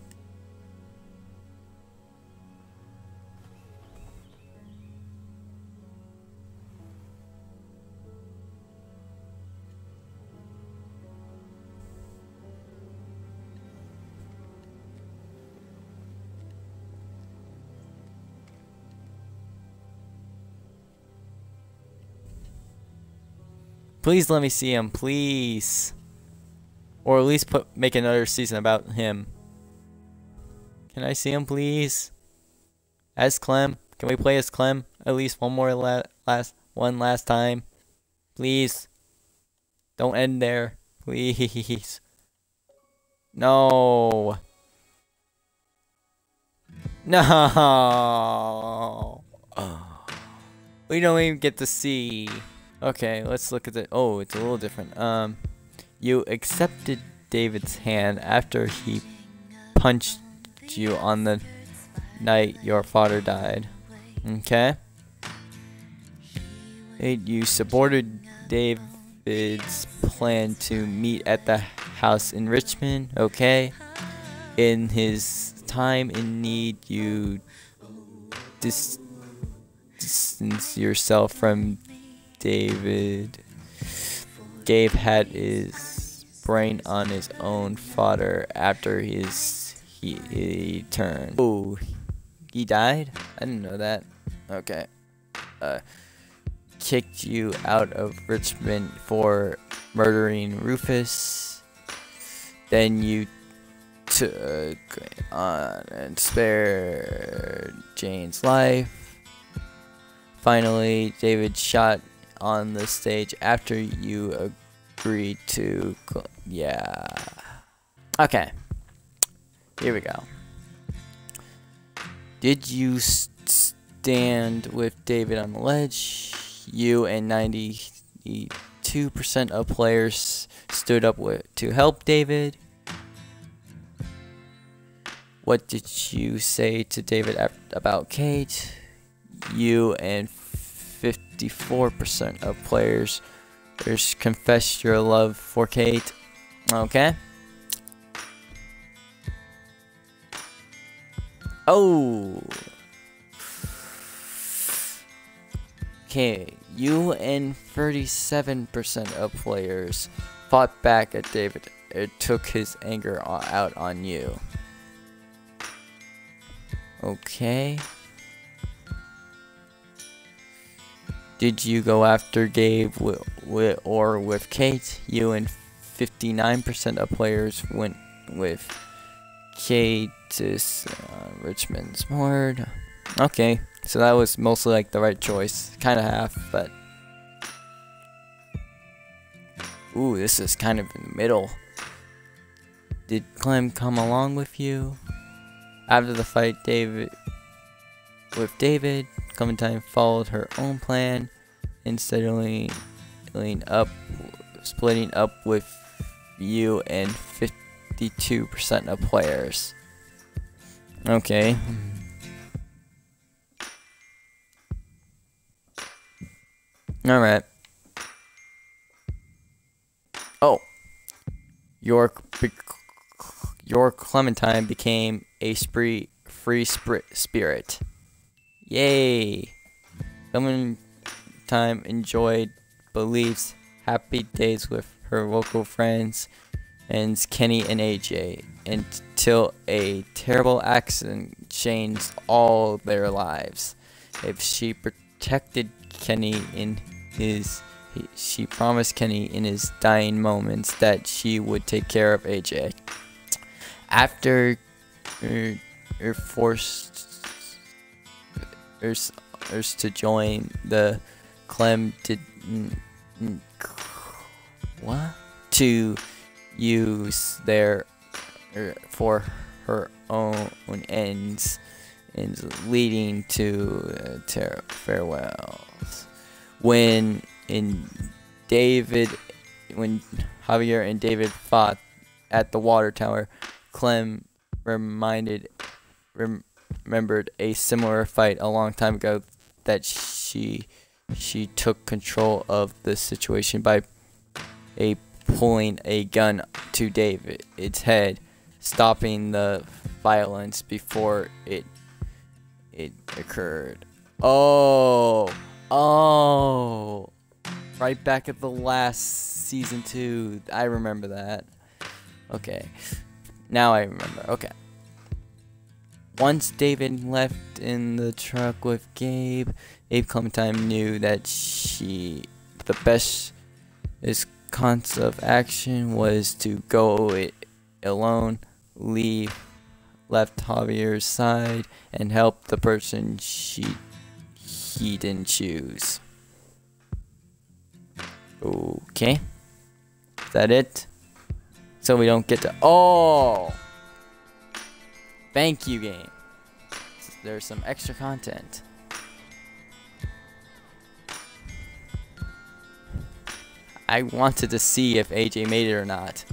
Please let me see him, please. Or at least make another season about him. Can I see him, please? As Clem, can we play as Clem at least one more last time? Please. Don't end there, please. No. No. We don't even get to see. Okay, let's look at the. Oh, it's a little different. You accepted David's hand after he punched you on the night your father died. Okay. You supported David's plan to meet at the house in Richmond. Okay. In his time in need, you distance yourself from David. Gabe had his brain on his own fodder after he turned. Oh, he died? I didn't know that. Okay. Kicked you out of Richmond for murdering Rufus. Then you took on and spared Jane's life. Finally, David shot on the stage after you agreed to. Yeah. Okay. Here we go. Did you stand with David on the ledge? You and 92% of players stood up to help David. What did you say to David about Kate? You and 54% of players confessed your love for Kate. Okay. Oh. Okay. You and 37% of players fought back at David. It took his anger out on you. Okay. Did you go after Gabe or with Kate? You and 59% of players went with Kate to Richmond's ward. Okay, so that was mostly like the right choice. Kind of half, but... Ooh, this is kind of in the middle. Did Clem come along with you? After the fight with David, Clementine followed her own plan, instead of splitting up with you and 52% of players. Okay. All right. Oh, your Clementine became a free spirit. Yay! Clementine enjoyed, believes, happy days with her local friends and Kenny and AJ until a terrible accident changed all their lives. If she protected Kenny in his She promised Kenny in his dying moments that she would take care of AJ. After forced to join the Clem did what to use their for her own ends, leading to farewells. When Javier and David fought at the water tower, Clem remembered a similar fight a long time ago that she took control of the situation by pulling a gun to David's head, stopping the violence before it occurred. Oh, right back at the last season 2. I remember that. Okay, now I remember. Okay. Once David left in the truck with Gabe Clementine knew that the best course of action was to go it alone, left Javier's side, and help the person he didn't choose. Okay. Is that it? So we don't get to... Oh! Thank you, game. There's some extra content. I wanted to see if AJ made it or not.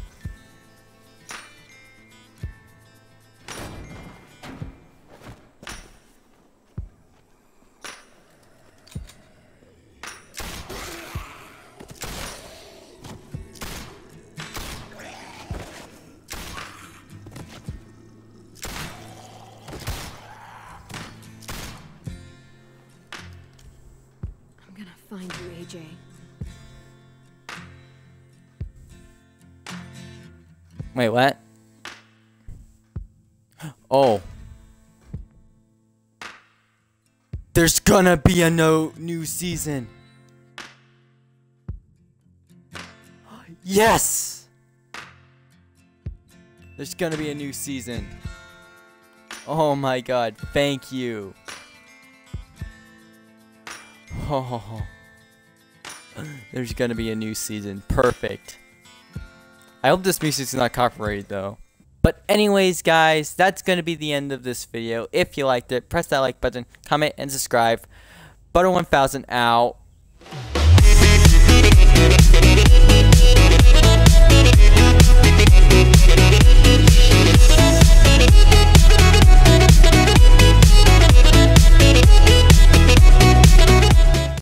Wait, what? Oh. There's gonna be a new season. Yes! There's gonna be a new season. Oh my god, thank you. Oh. There's gonna be a new season. Perfect. I hope this music's not copyrighted though. But anyways guys, that's going to be the end of this video. If you liked it, press that like button, comment, and subscribe. Butter1000 out.